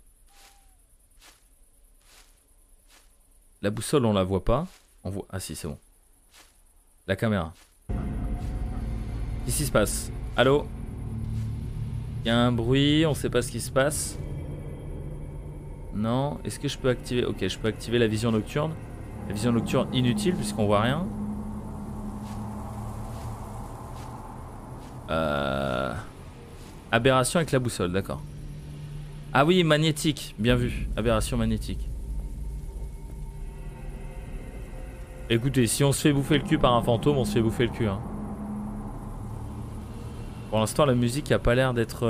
La boussole, on la voit pas. On voit... Ah si, c'est bon. La caméra. Qu'est-ce qui se passe? Allô? Il y a un bruit, on sait pas ce qui se passe. Non. Est-ce que je peux activer... Ok, je peux activer la vision nocturne. La vision nocturne inutile puisqu'on voit rien. Aberration avec la boussole, d'accord. Ah oui, magnétique. Bien vu. Aberration magnétique. Écoutez, si on se fait bouffer le cul par un fantôme, on se fait bouffer le cul. Hein. Pour l'instant, la musique a pas l'air d'être...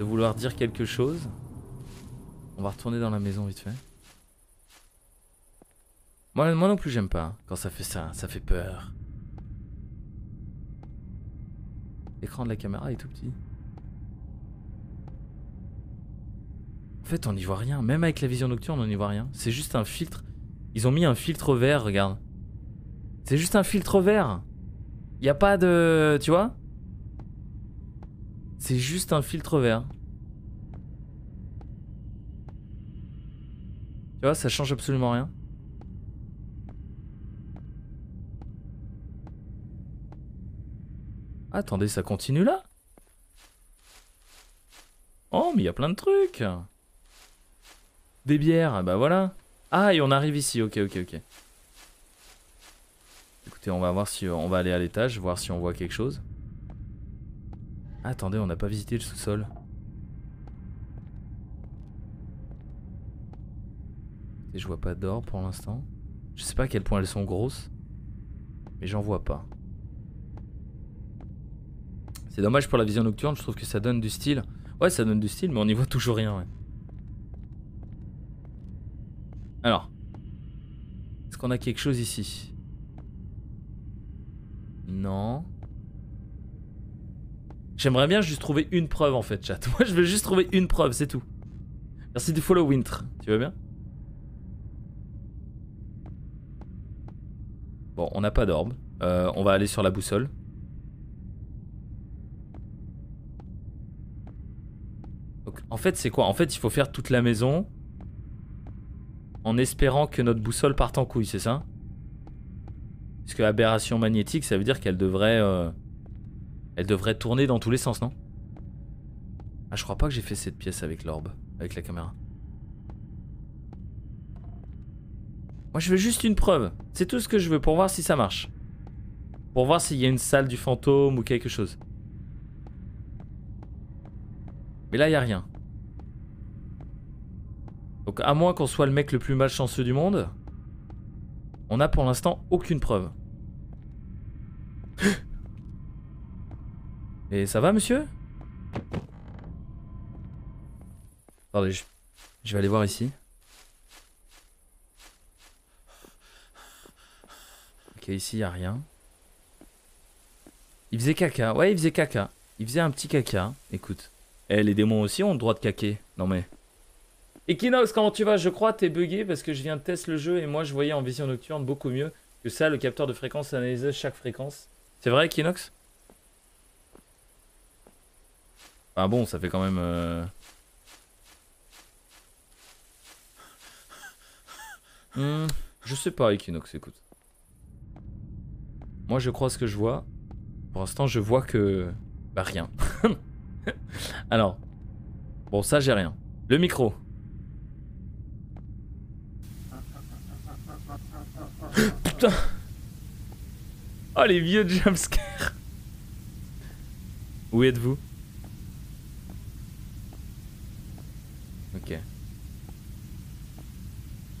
de vouloir dire quelque chose. On va retourner dans la maison vite fait. Moi non plus, j'aime pas. Hein, quand ça fait ça, ça fait peur. L'écran de la caméra est tout petit. En fait, on n'y voit rien. Même avec la vision nocturne, on n'y voit rien. C'est juste un filtre... Ils ont mis un filtre vert, regarde. C'est juste un filtre vert. Il n'y a pas de... Tu vois? C'est juste un filtre vert. Tu vois, ça change absolument rien. Attendez, ça continue là? Oh, mais il y a plein de trucs. Des bières, bah voilà. Ah, et on arrive ici, ok. Écoutez, on va voir si on va aller à l'étage, voir si on voit quelque chose. Ah, attendez, on n'a pas visité le sous-sol. Et je vois pas d'or pour l'instant. Je sais pas à quel point elles sont grosses, mais j'en vois pas. C'est dommage pour la vision nocturne, je trouve que ça donne du style. Ouais, ça donne du style, mais on n'y voit toujours rien, ouais. Alors, est-ce qu'on a quelque chose ici? Non. J'aimerais bien juste trouver une preuve en fait, chat. Moi, je veux juste trouver une preuve, c'est tout. Merci du follow, Winter. Tu veux bien? Bon, on n'a pas d'orbe. On va aller sur la boussole. Donc, en fait, c'est quoi? En fait, il faut faire toute la maison... En espérant que notre boussole parte en couille, c'est ça? Puisque aberration magnétique, ça veut dire qu'elle devrait... elle devrait tourner dans tous les sens, non? Ah, je crois pas que j'ai fait cette pièce avec l'orbe, avec la caméra. Moi, je veux juste une preuve. C'est tout ce que je veux pour voir si ça marche. Pour voir s'il y a une salle du fantôme ou quelque chose. Mais là, il n'y a rien. Donc à moins qu'on soit le mec le plus malchanceux du monde, on n'a pour l'instant aucune preuve. Et ça va, monsieur? Attendez, je vais aller voir ici. Ok, ici, il n'y a rien. Il faisait caca. Ouais, il faisait caca. Il faisait un petit caca. Écoute. Eh, les démons aussi ont le droit de caquer. Non mais... Equinox, comment tu vas? Je crois t'es bugué parce que je viens de tester le jeu et moi je voyais en vision nocturne beaucoup mieux que ça. Le capteur de fréquence analysait chaque fréquence. C'est vrai, Equinox? Ah bon, ça fait quand même... je sais pas, Equinox, écoute. Moi je crois ce que je vois. Pour l'instant je vois que... Bah rien. Alors, bon ça j'ai rien. Le micro. Putain. Oh les vieux jumpscares. Où êtes-vous? Ok.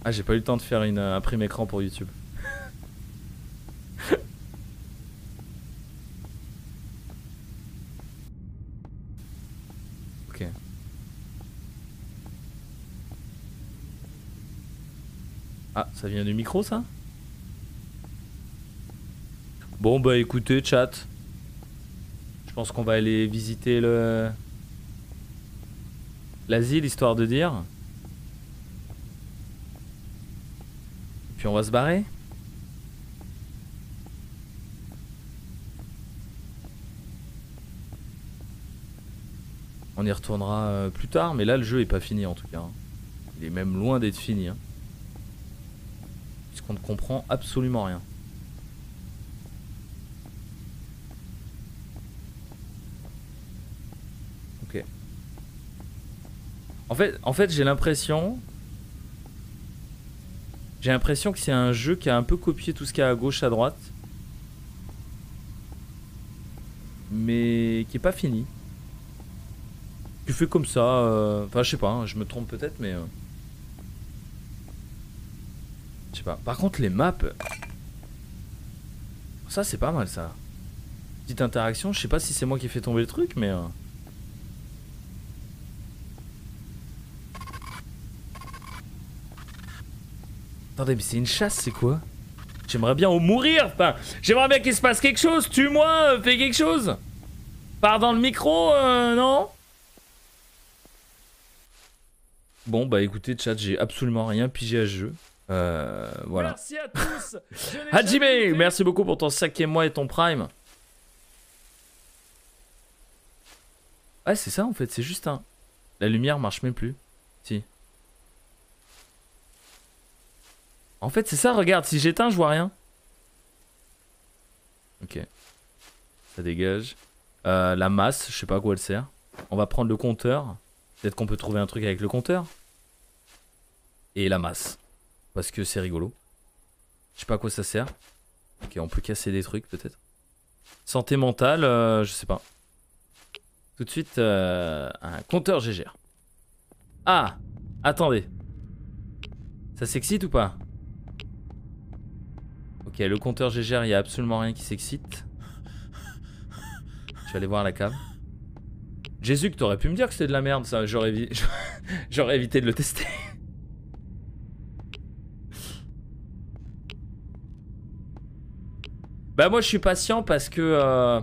Ah j'ai pas eu le temps de faire un prime écran pour YouTube. Ah, ça vient du micro, ça? Bon, bah écoutez, chat. Je pense qu'on va aller visiter le... l'asile, histoire de dire. Et puis on va se barrer. On y retournera plus tard, mais là, le jeu est pas fini, en tout cas. Il est même loin d'être fini, hein. On ne comprend absolument rien. Ok. En fait j'ai l'impression... J'ai l'impression que c'est un jeu qui a un peu copié tout ce qu'il y a à gauche, à droite. Mais qui est pas fini. Tu fais comme ça... Enfin je sais pas, hein, je me trompe peut-être mais... Par contre les maps, ça c'est pas mal ça. Petite interaction, je sais pas si c'est moi qui ai fait tomber le truc mais... Attendez mais c'est une chasse c'est quoi? J'aimerais bien mourir, enfin j'aimerais bien qu'il se passe quelque chose, tue-moi, fais quelque chose. Pars dans le micro, non? Bon bah écoutez chat, j'ai absolument rien pigé à ce jeu. Voilà. Merci à tous. Hajime, merci beaucoup pour ton 5e mois et ton prime. Ouais, c'est ça en fait, c'est juste un... La lumière marche même plus. Si. En fait, c'est ça, regarde, si j'éteins, je vois rien. Ok. Ça dégage. La masse, je sais pas à quoi elle sert. On va prendre le compteur. Peut-être qu'on peut trouver un truc avec le compteur. Et la masse. Parce que c'est rigolo. Je sais pas à quoi ça sert. Ok, on peut casser des trucs peut-être. Santé mentale, je sais pas. Tout de suite, un compteur GGR. Ah, attendez. Ça s'excite ou pas? Ok, le compteur GGR, il n'y a absolument rien qui s'excite. Je vais aller voir la cave. Jésus, que t'aurais pu me dire que c'était de la merde, ça. J'aurais évité de le tester. Bah moi je suis patient parce que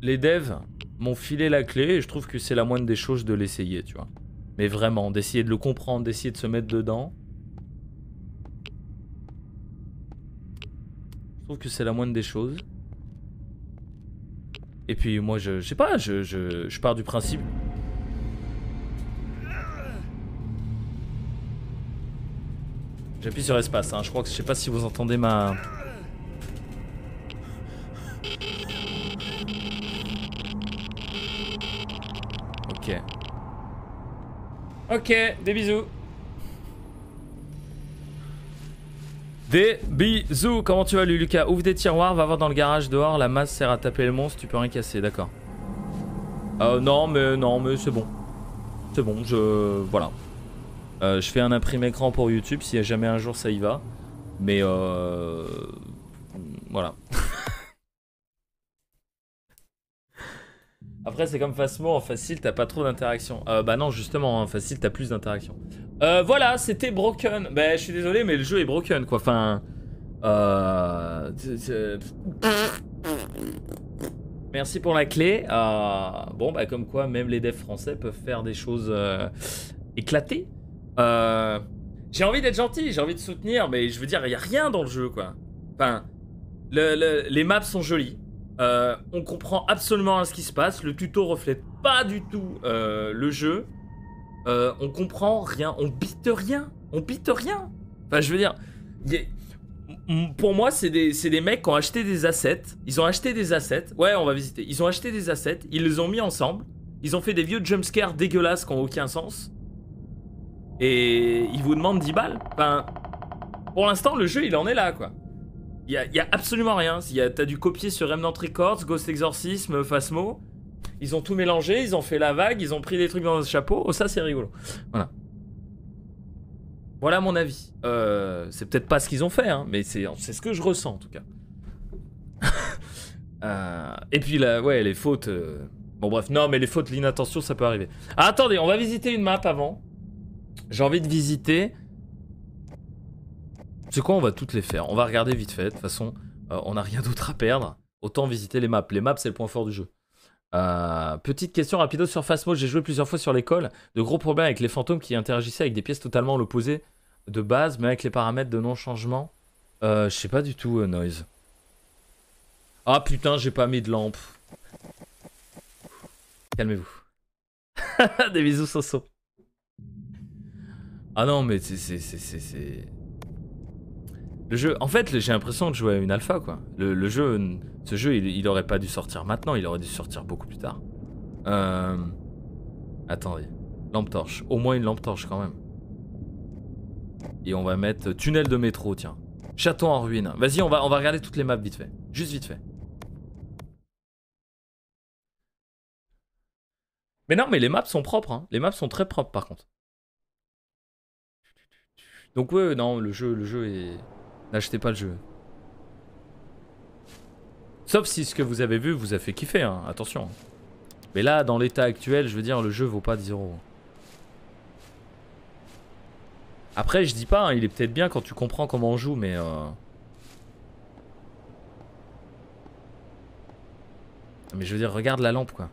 les devs m'ont filé la clé et je trouve que c'est la moindre des choses de l'essayer, tu vois. Mais vraiment, d'essayer de le comprendre, d'essayer de se mettre dedans. Je trouve que c'est la moindre des choses. Et puis moi je sais pas, je pars du principe... J'appuie sur espace, hein. Je crois que je sais pas si vous entendez ma... Ok. Ok, des bisous. Des bisous. Comment tu vas, Lucas? Ouvre des tiroirs, va voir dans le garage dehors, la masse sert à taper le monstre, tu peux rien casser, d'accord. Non mais c'est bon. C'est bon, voilà. Je fais un imprimé écran pour YouTube s'il y a jamais un jour ça y va. Mais voilà. Après c'est comme Phasmo, en facile t'as pas trop d'interaction. Bah non justement, en facile t'as plus d'interaction. Voilà, c'était Broken. Bah je suis désolé mais le jeu est broken quoi. Enfin... Merci pour la clé. Bon bah comme quoi même les devs français peuvent faire des choses éclatées. J'ai envie d'être gentil, j'ai envie de soutenir, mais je veux dire, il n'y a rien dans le jeu quoi. Enfin, les maps sont jolies. On comprend absolument ce qui se passe. Le tuto reflète pas du tout le jeu. On comprend rien. On bite rien. On bite rien. Enfin, je veux dire, pour moi, c'est des mecs qui ont acheté des assets. Ils ont acheté des assets. Ouais, on va visiter. Ils ont acheté des assets. Ils les ont mis ensemble. Ils ont fait des vieux jumpscares dégueulasses qui n'ont aucun sens. Et ils vous demandent 10 balles. Enfin, pour l'instant, le jeu, il en est là, quoi. Il y a absolument rien. T'as dû copier sur Remnant Records, Ghost Exorcism, Phasmo. Ils ont tout mélangé, ils ont fait la vague, ils ont pris des trucs dans le chapeau. Oh, ça, c'est rigolo. Voilà. Voilà mon avis. C'est peut-être pas ce qu'ils ont fait, hein, mais c'est ce que je ressens, en tout cas. Et puis, là, ouais, les fautes... Bon, bref, non, mais les fautes, l'inattention, ça peut arriver. Ah, attendez, on va visiter une map avant. J'ai envie de visiter... C'est quoi, on va toutes les faire. On va regarder vite fait. De toute façon, on n'a rien d'autre à perdre. Autant visiter les maps. Les maps, c'est le point fort du jeu. Petite question rapide sur Phasmo. J'ai joué plusieurs fois sur l'école. De gros problèmes avec les fantômes qui interagissaient avec des pièces totalement à l'opposé de base, mais avec les paramètres de non-changement. Je sais pas du tout, Noise. Ah putain, j'ai pas mis de lampe. Calmez-vous. Des bisous, Soso. Ah non, mais c'est... Le jeu, en fait, j'ai l'impression de jouer à une alpha, quoi. Le jeu, ce jeu, il aurait pas dû sortir maintenant, il aurait dû sortir beaucoup plus tard. Attendez, lampe torche, au moins une lampe torche quand même. Et on va mettre tunnel de métro, tiens. Château en ruine. Vas-y, on va regarder toutes les maps vite fait, juste vite fait. Mais non, mais les maps sont propres, hein. Les maps sont très propres par contre. Donc ouais, non, le jeu est... N'achetez pas le jeu. Sauf si ce que vous avez vu vous a fait kiffer, hein. Attention. Mais là, dans l'état actuel, je veux dire, le jeu vaut pas 10 €. Après, je dis pas, hein, il est peut-être bien quand tu comprends comment on joue, mais... Mais je veux dire, regarde la lampe, quoi.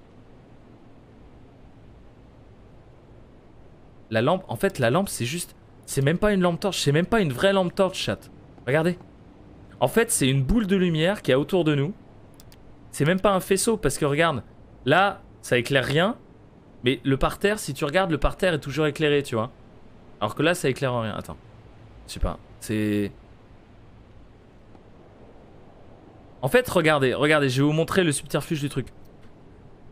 La lampe, en fait, la lampe, c'est juste... C'est même pas une lampe torche, c'est même pas une vraie lampe torche, chat. Regardez. En fait, c'est une boule de lumière qui est autour de nous. C'est même pas un faisceau parce que regarde, là, ça éclaire rien. Mais le parterre, si tu regardes, le parterre est toujours éclairé, tu vois. Alors que là, ça éclaire rien. Attends. Je sais pas. C'est... En fait, regardez, je vais vous montrer le subterfuge du truc.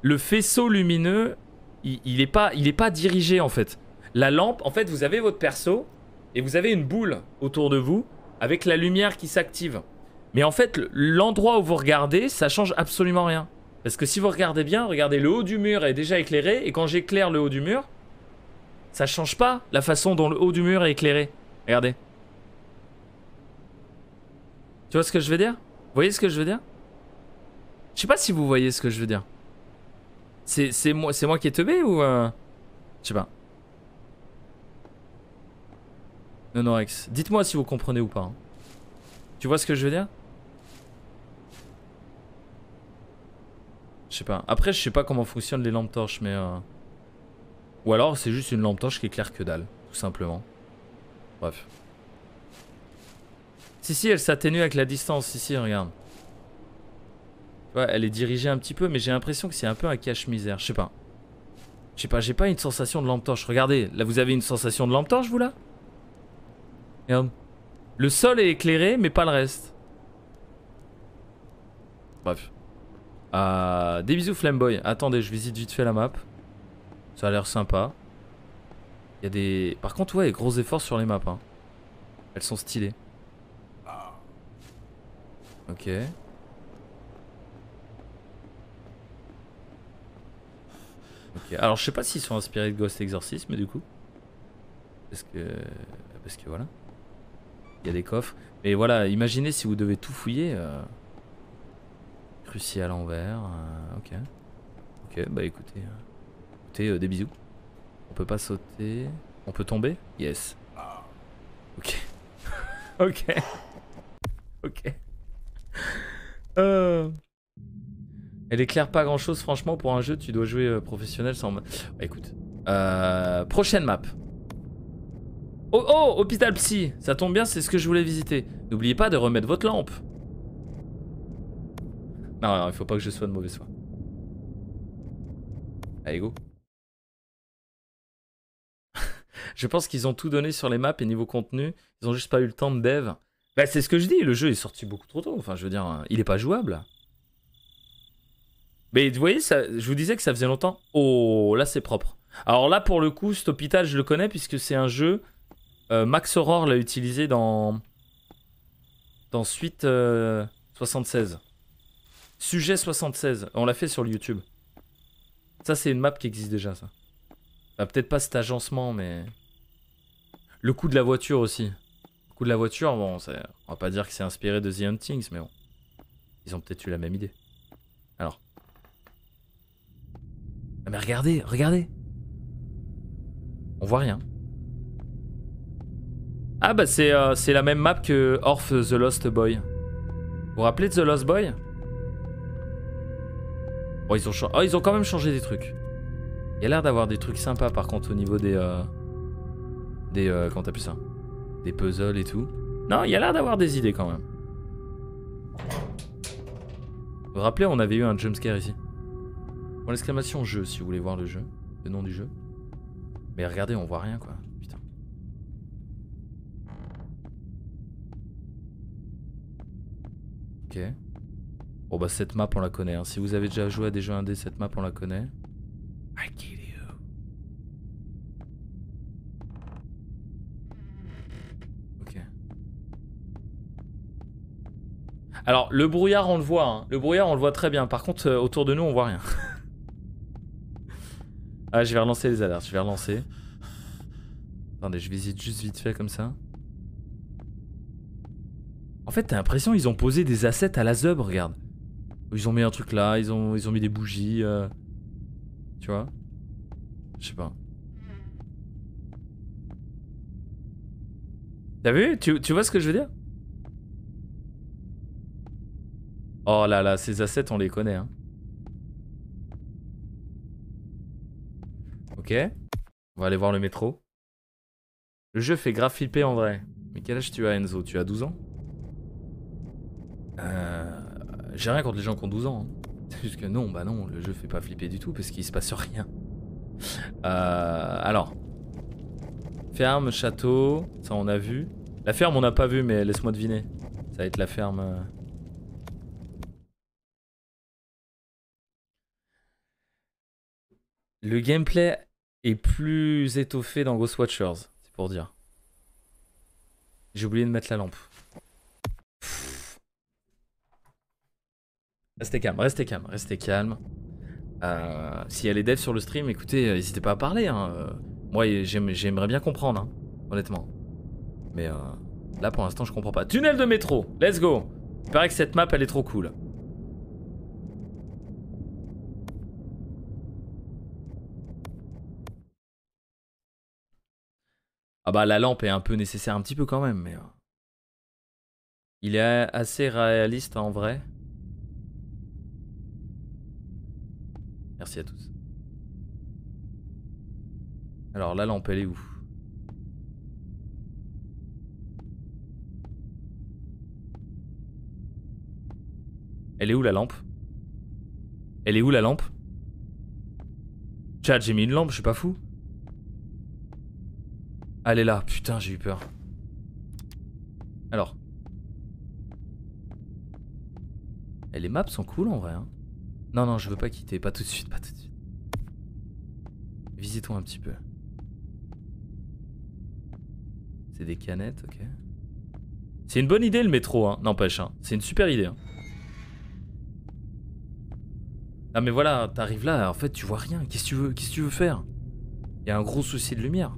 Le faisceau lumineux, il est pas dirigé, en fait. La lampe, en fait, vous avez votre perso et vous avez une boule autour de vous. Avec la lumière qui s'active. Mais en fait, l'endroit où vous regardez, ça change absolument rien. Parce que si vous regardez bien, regardez, le haut du mur est déjà éclairé. Et quand j'éclaire le haut du mur, ça change pas la façon dont le haut du mur est éclairé. Regardez. Tu vois ce que je veux dire? Vous voyez ce que je veux dire? Je sais pas si vous voyez ce que je veux dire. C'est moi qui ai teubé ou... Je sais pas. Nonorex, dites-moi si vous comprenez ou pas. Hein. Tu vois ce que je veux dire? Je sais pas. Après, je sais pas comment fonctionnent les lampes torches, mais... Ou alors, c'est juste une lampe torche qui éclaire que dalle, tout simplement. Bref. Si, elle s'atténue avec la distance. Si, regarde. Ouais, elle est dirigée un petit peu, mais j'ai l'impression que c'est un peu un cache-misère. Je sais pas. J'ai pas une sensation de lampe torche. Regardez, là, vous avez une sensation de lampe torche, vous, là? Regarde. Le sol est éclairé, mais pas le reste. Bref. Des bisous, Flamboy. Attendez, je visite vite fait la map. Ça a l'air sympa. Il y a des... Par contre, ouais, gros efforts sur les maps. Hein. Elles sont stylées. Ok. Alors je sais pas s'ils sont inspirés de Ghost Exorcism, mais du coup. Parce que voilà. Il y a des coffres. Mais voilà, imaginez si vous devez tout fouiller. Crucier à l'envers. Ok. Ok, bah écoutez. Des bisous. On peut pas sauter. On peut tomber? Yes. Ok. Ok. Ok. Elle éclaire pas grand chose, franchement. Pour un jeu, tu dois jouer professionnel sans. Bah écoute. Prochaine map. Oh oh, hôpital psy. Ça tombe bien, c'est ce que je voulais visiter. N'oubliez pas de remettre votre lampe. Non, non, il faut pas que je sois de mauvaise foi. Allez, go. Je pense qu'ils ont tout donné sur les maps et niveau contenu. Ils ont juste pas eu le temps de dev. Bah, c'est ce que je dis, le jeu est sorti beaucoup trop tôt. Enfin, je veux dire, il est pas jouable. Mais vous voyez, ça, je vous disais que ça faisait longtemps. Oh, là, c'est propre. Alors là, pour le coup, cet hôpital, je le connais puisque c'est un jeu. Max Aurore l'a utilisé dans Suite 76. Sujet 76. On l'a fait sur le YouTube. Ça, c'est une map qui existe déjà, ça. Bah, peut-être pas cet agencement, mais... Le coup de la voiture aussi. Le coup de la voiture, bon, ça... on va pas dire que c'est inspiré de The Hauntings, mais bon. Ils ont peut-être eu la même idée. Alors. Ah, mais regardez, regardez. On voit rien. Ah bah c'est la même map que Orph The Lost Boy. Vous vous rappelez de The Lost Boy? Oh, ils ont quand même changé des trucs. Il y a l'air d'avoir des trucs sympas par contre au niveau des... Comment t'appelles ça? Des puzzles et tout. Non, il y a l'air d'avoir des idées quand même. Vous vous rappelez, on avait eu un jumpscare ici. Bon, l'exclamation jeu si vous voulez voir le jeu. Le nom du jeu. Mais regardez, on voit rien quoi. Putain. Ok. Bon bah cette map on la connaît, hein. Si vous avez déjà joué à des jeux indés, cette map on la connaît. I kill you. Ok. Alors le brouillard on le voit, hein. Le brouillard on le voit très bien, par contre autour de nous on voit rien. Ah je vais relancer les alertes, je vais relancer. Attendez, je visite juste vite fait comme ça. En fait t'as l'impression ils ont posé des assets à la zeub, regarde. Ils ont mis un truc là, ils ont mis des bougies. Tu vois? Je sais pas. T'as vu? Tu vois ce que je veux dire? Oh là là, ces assets, on les connaît. Hein. Ok. On va aller voir le métro. Le jeu fait grave flipper en vrai. Mais quel âge tu as, Enzo? Tu as 12 ans? J'ai rien contre les gens qui ont 12 ans. Hein. C'est juste que non, bah non, le jeu fait pas flipper du tout parce qu'il se passe rien. Alors. Ferme, château, ça on a vu. La ferme on n'a pas vu mais laisse-moi deviner. Ça va être la ferme... Le gameplay est plus étoffé dans Ghost Watchers, c'est pour dire. J'ai oublié de mettre la lampe. Restez calme, restez calme, restez calme. S'il y a les devs sur le stream, écoutez, n'hésitez pas à parler. Hein. Moi, j'aimerais bien comprendre, hein, honnêtement. Mais là, pour l'instant, je comprends pas. Tunnel de métro, let's go. Il paraît que cette map, elle est trop cool. Ah bah, la lampe est un peu nécessaire un petit peu quand même, mais... Il est assez réaliste en vrai. Merci à tous. Alors la lampe elle est où? Elle est où la lampe? Elle est où la lampe? Chat, j'ai mis une lampe, je suis pas fou. Ah, elle est là, putain j'ai eu peur. Alors. Et les maps sont cool en vrai hein. Non, non, je veux pas quitter. Pas tout de suite, pas tout de suite. Visitons un petit peu. C'est des canettes, ok. C'est une bonne idée le métro, hein, n'empêche. Hein. C'est une super idée. Hein. Ah mais voilà, t'arrives là, en fait tu vois rien, qu'est-ce que tu veux faire? Il y a un gros souci de lumière.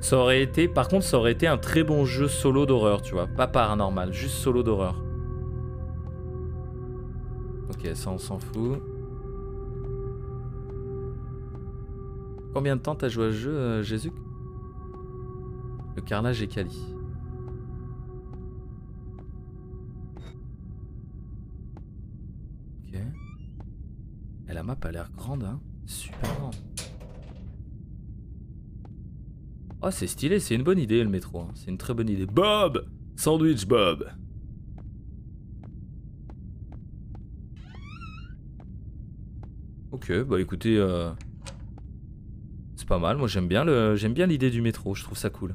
Ça aurait été, par contre ça aurait été un très bon jeu solo d'horreur, tu vois, pas paranormal, juste solo d'horreur. Ok, ça on s'en fout. Combien de temps t'as joué à ce jeu, Jésus? Le carnage est Kali. Ok. Et la map a l'air grande, hein. Super grande. Oh, c'est stylé, c'est une bonne idée le métro. Hein. C'est une très bonne idée. Bob! Sandwich Bob! Ok, bah écoutez, c'est pas mal. Moi j'aime bien l'idée du métro, je trouve ça cool.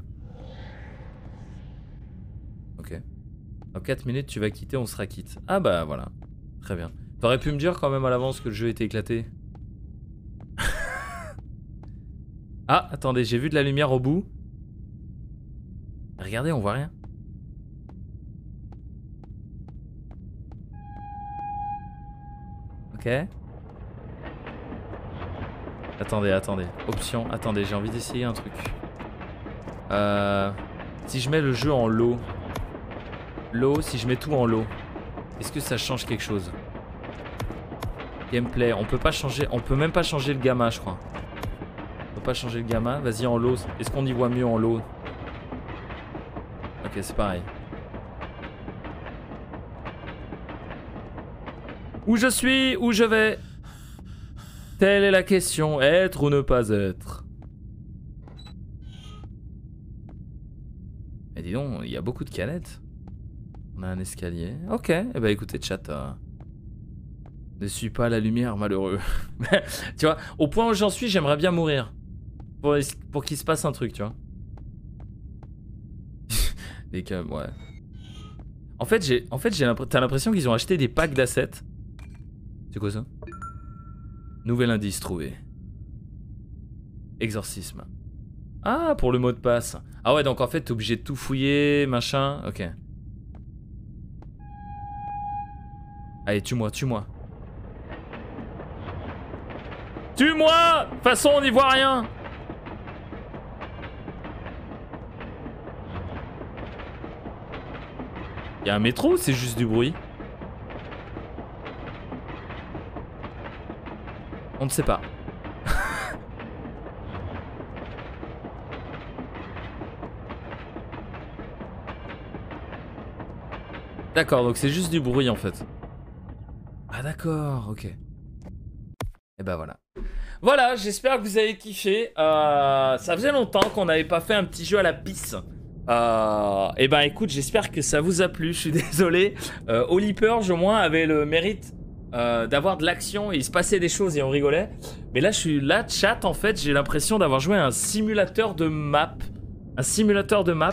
Ok. Dans 4 minutes tu vas quitter, on sera quitte. Ah bah voilà. Très bien. T'aurais pu me dire quand même à l'avance que le jeu était éclaté. Ah, attendez, j'ai vu de la lumière au bout. Regardez, on voit rien. Ok. Attendez, attendez. Option, attendez, j'ai envie d'essayer un truc. Si je mets le jeu en lot. Lot, si je mets tout en lot. Est-ce que ça change quelque chose? Gameplay, on peut pas changer, on peut même pas changer le gamma, je crois. Pas changer le gamma, vas-y en lot. Est-ce qu'on y voit mieux en lot? Ok, c'est pareil. Où je suis, où je vais? Telle est la question, être ou ne pas être. Mais dis donc, il y a beaucoup de canettes. On a un escalier. Ok, et eh ben écoutez chat. Ne suis pas la lumière malheureux. Tu vois, au point où j'en suis, j'aimerais bien mourir. Pour qu'il se passe un truc, tu vois. Les câbles, ouais. En fait, t'as l'impression qu'ils ont acheté des packs d'assets. C'est quoi ça? Nouvel indice trouvé. Exorcisme. Ah, pour le mot de passe. Ah ouais, donc en fait, t'es obligé de tout fouiller, machin. Ok. Allez, tue-moi, tue-moi. Tue-moi! De toute façon, on n'y voit rien! Il y a un métro ou c'est juste du bruit? On ne sait pas. D'accord, donc c'est juste du bruit en fait. Ah d'accord, ok. Et bah voilà. Voilà, j'espère que vous avez kiffé. Ça faisait longtemps qu'on n'avait pas fait un petit jeu à la pisse. Et ben écoute, j'espère que ça vous a plu. Je suis désolé. Holy Purge au moins avait le mérite d'avoir de l'action et il se passait des choses et on rigolait. Mais là, je suis là, chat. En fait, j'ai l'impression d'avoir joué à un simulateur de map. Un simulateur de map.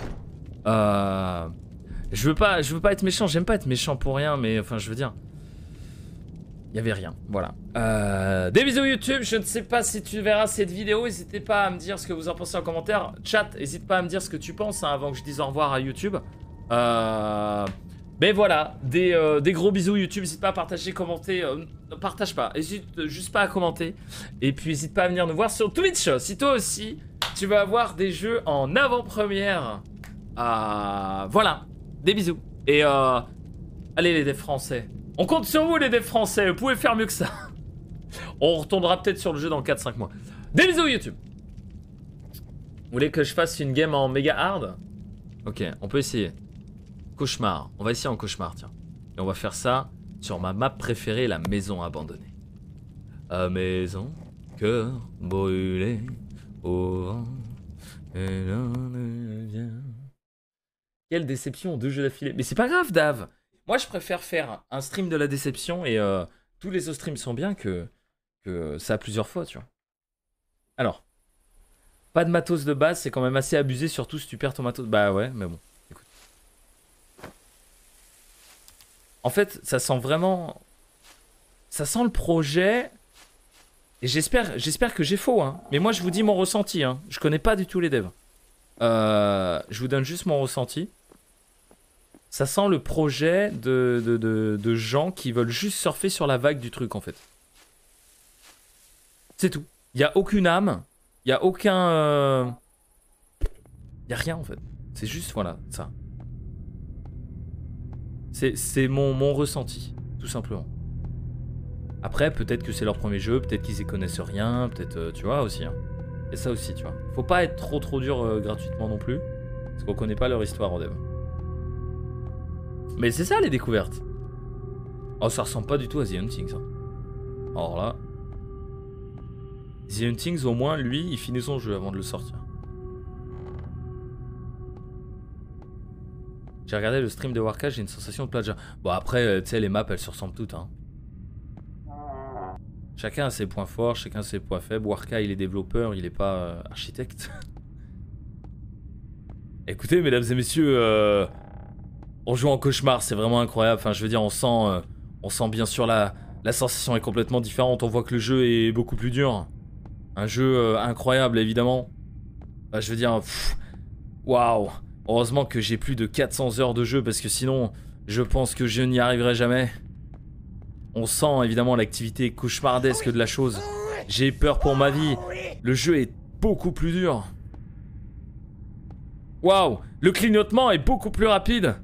Je veux pas être méchant. J'aime pas être méchant pour rien, mais enfin, je veux dire. Il n'y avait rien, voilà. Des bisous YouTube, je ne sais pas si tu verras cette vidéo, n'hésitez pas à me dire ce que vous en pensez en commentaire. Chat, n'hésite pas à me dire ce que tu penses hein, avant que je dise au revoir à YouTube. Mais voilà, des gros bisous YouTube, n'hésite pas à partager, commenter. Ne partage pas, n'hésite juste pas à commenter. Et puis n'hésite pas à venir nous voir sur Twitch. Si toi aussi, tu veux avoir des jeux en avant-première. Voilà, des bisous. Et allez les devs français. On compte sur vous les devs français, vous pouvez faire mieux que ça. On retournera peut-être sur le jeu dans 4-5 mois. Des bisous YouTube. Vous voulez que je fasse une game en méga hard? Ok, on peut essayer. Cauchemar, on va essayer en cauchemar, tiens. Et on va faire ça sur ma map préférée, la maison abandonnée. À maison, cœur brûlé au vent. Et quelle déception, 2 jeux d'affilée. Mais c'est pas grave, Dave. Moi, je préfère faire un stream de la déception et tous les autres streams sont bien que ça plusieurs fois, tu vois. Alors, pas de matos de base, c'est quand même assez abusé, surtout si tu perds ton matos. Bah ouais, mais bon, écoute. En fait, ça sent vraiment... Ça sent le projet. Et j'espère que j'ai faux, hein. Mais moi, je vous dis mon ressenti, hein. Je connais pas du tout les devs. Je vous donne juste mon ressenti. Ça sent le projet de gens qui veulent juste surfer sur la vague du truc, en fait. C'est tout. Il n'y a aucune âme. Il n'y a aucun... Il n'y a rien, en fait. C'est juste, voilà, ça. C'est mon ressenti, tout simplement. Après, peut-être que c'est leur premier jeu, peut-être qu'ils y connaissent rien, peut-être, tu vois, aussi. Hein. Et ça aussi, tu vois. Faut pas être trop dur gratuitement non plus, parce qu'on connaît pas leur histoire en dev. Mais c'est ça, les découvertes. Oh, ça ressemble pas du tout à The Hauntings. Hein. Alors là... The Hauntings, au moins, lui, il finit son jeu avant de le sortir. J'ai regardé le stream de Warcraft, j'ai une sensation de plagiat. Bon, après, tu sais, les maps, elles se ressemblent toutes, hein. Chacun a ses points forts, chacun a ses points faibles. Warka, il est développeur, il n'est pas architecte. Écoutez, mesdames et messieurs, on joue en cauchemar, c'est vraiment incroyable. Enfin, je veux dire, on sent bien sûr la sensation est complètement différente. On voit que le jeu est beaucoup plus dur. Un jeu incroyable, évidemment. Enfin, je veux dire, waouh. Heureusement que j'ai plus de 400 heures de jeu, parce que sinon, je pense que je n'y arriverai jamais. On sent évidemment l'activité cauchemardesque de la chose. J'ai peur pour ma vie. Le jeu est beaucoup plus dur. Waouh, le clignotement est beaucoup plus rapide.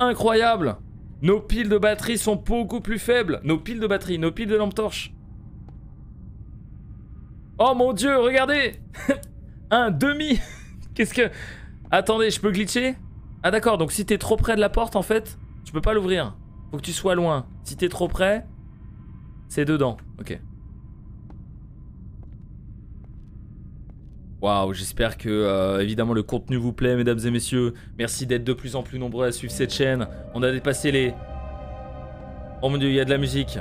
Incroyable. Nos piles de batterie sont beaucoup plus faibles. Nos piles de batterie, nos piles de lampe torche. Oh mon dieu, regardez. Un demi. Qu'est-ce que... Attendez, je peux glitcher? Ah d'accord, donc si t'es trop près de la porte, en fait, tu peux pas l'ouvrir. Faut que tu sois loin. Si t'es trop près... C'est dedans, ok. Waouh, j'espère que évidemment le contenu vous plaît, mesdames et messieurs. Merci d'être de plus en plus nombreux à suivre cette chaîne. On a dépassé les... Oh mon dieu, il y a de la musique.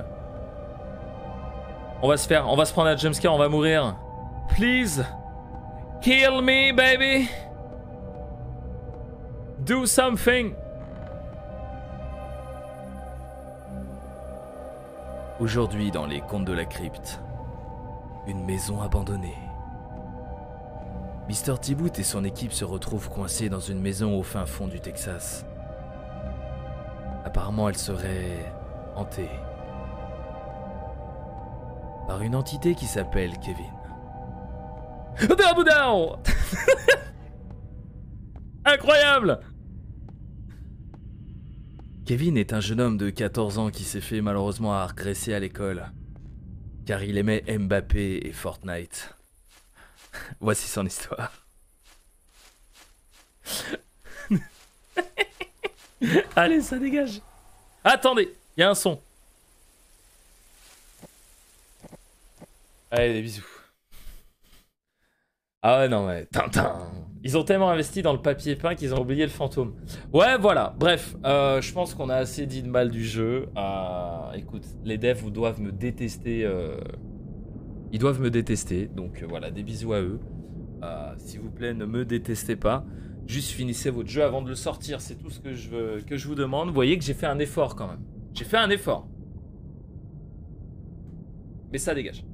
On va se prendre un jumpscare, on va mourir. Please, kill me, baby. Do something. Aujourd'hui dans les Contes de la Crypte, une maison abandonnée. MrTiboute et son équipe se retrouvent coincés dans une maison au fin fond du Texas. Apparemment, elle serait hantée par une entité qui s'appelle Kevin. Incroyable! Kevin est un jeune homme de 14 ans qui s'est fait malheureusement agresser à l'école, car il aimait Mbappé et Fortnite. Voici son histoire. Allez, ça dégage. Attendez, il y a un son. Allez, des bisous. Ah ouais, non, ouais, tintin. Ils ont tellement investi dans le papier peint qu'ils ont oublié le fantôme. Ouais, voilà. Bref, je pense qu'on a assez dit de mal du jeu. Écoute, les devs vous doivent me détester. Ils doivent me détester. Donc voilà, des bisous à eux. S'il vous plaît, ne me détestez pas. Juste finissez votre jeu avant de le sortir. C'est tout ce que je vous demande. Vous voyez que j'ai fait un effort quand même. J'ai fait un effort. Mais ça dégage.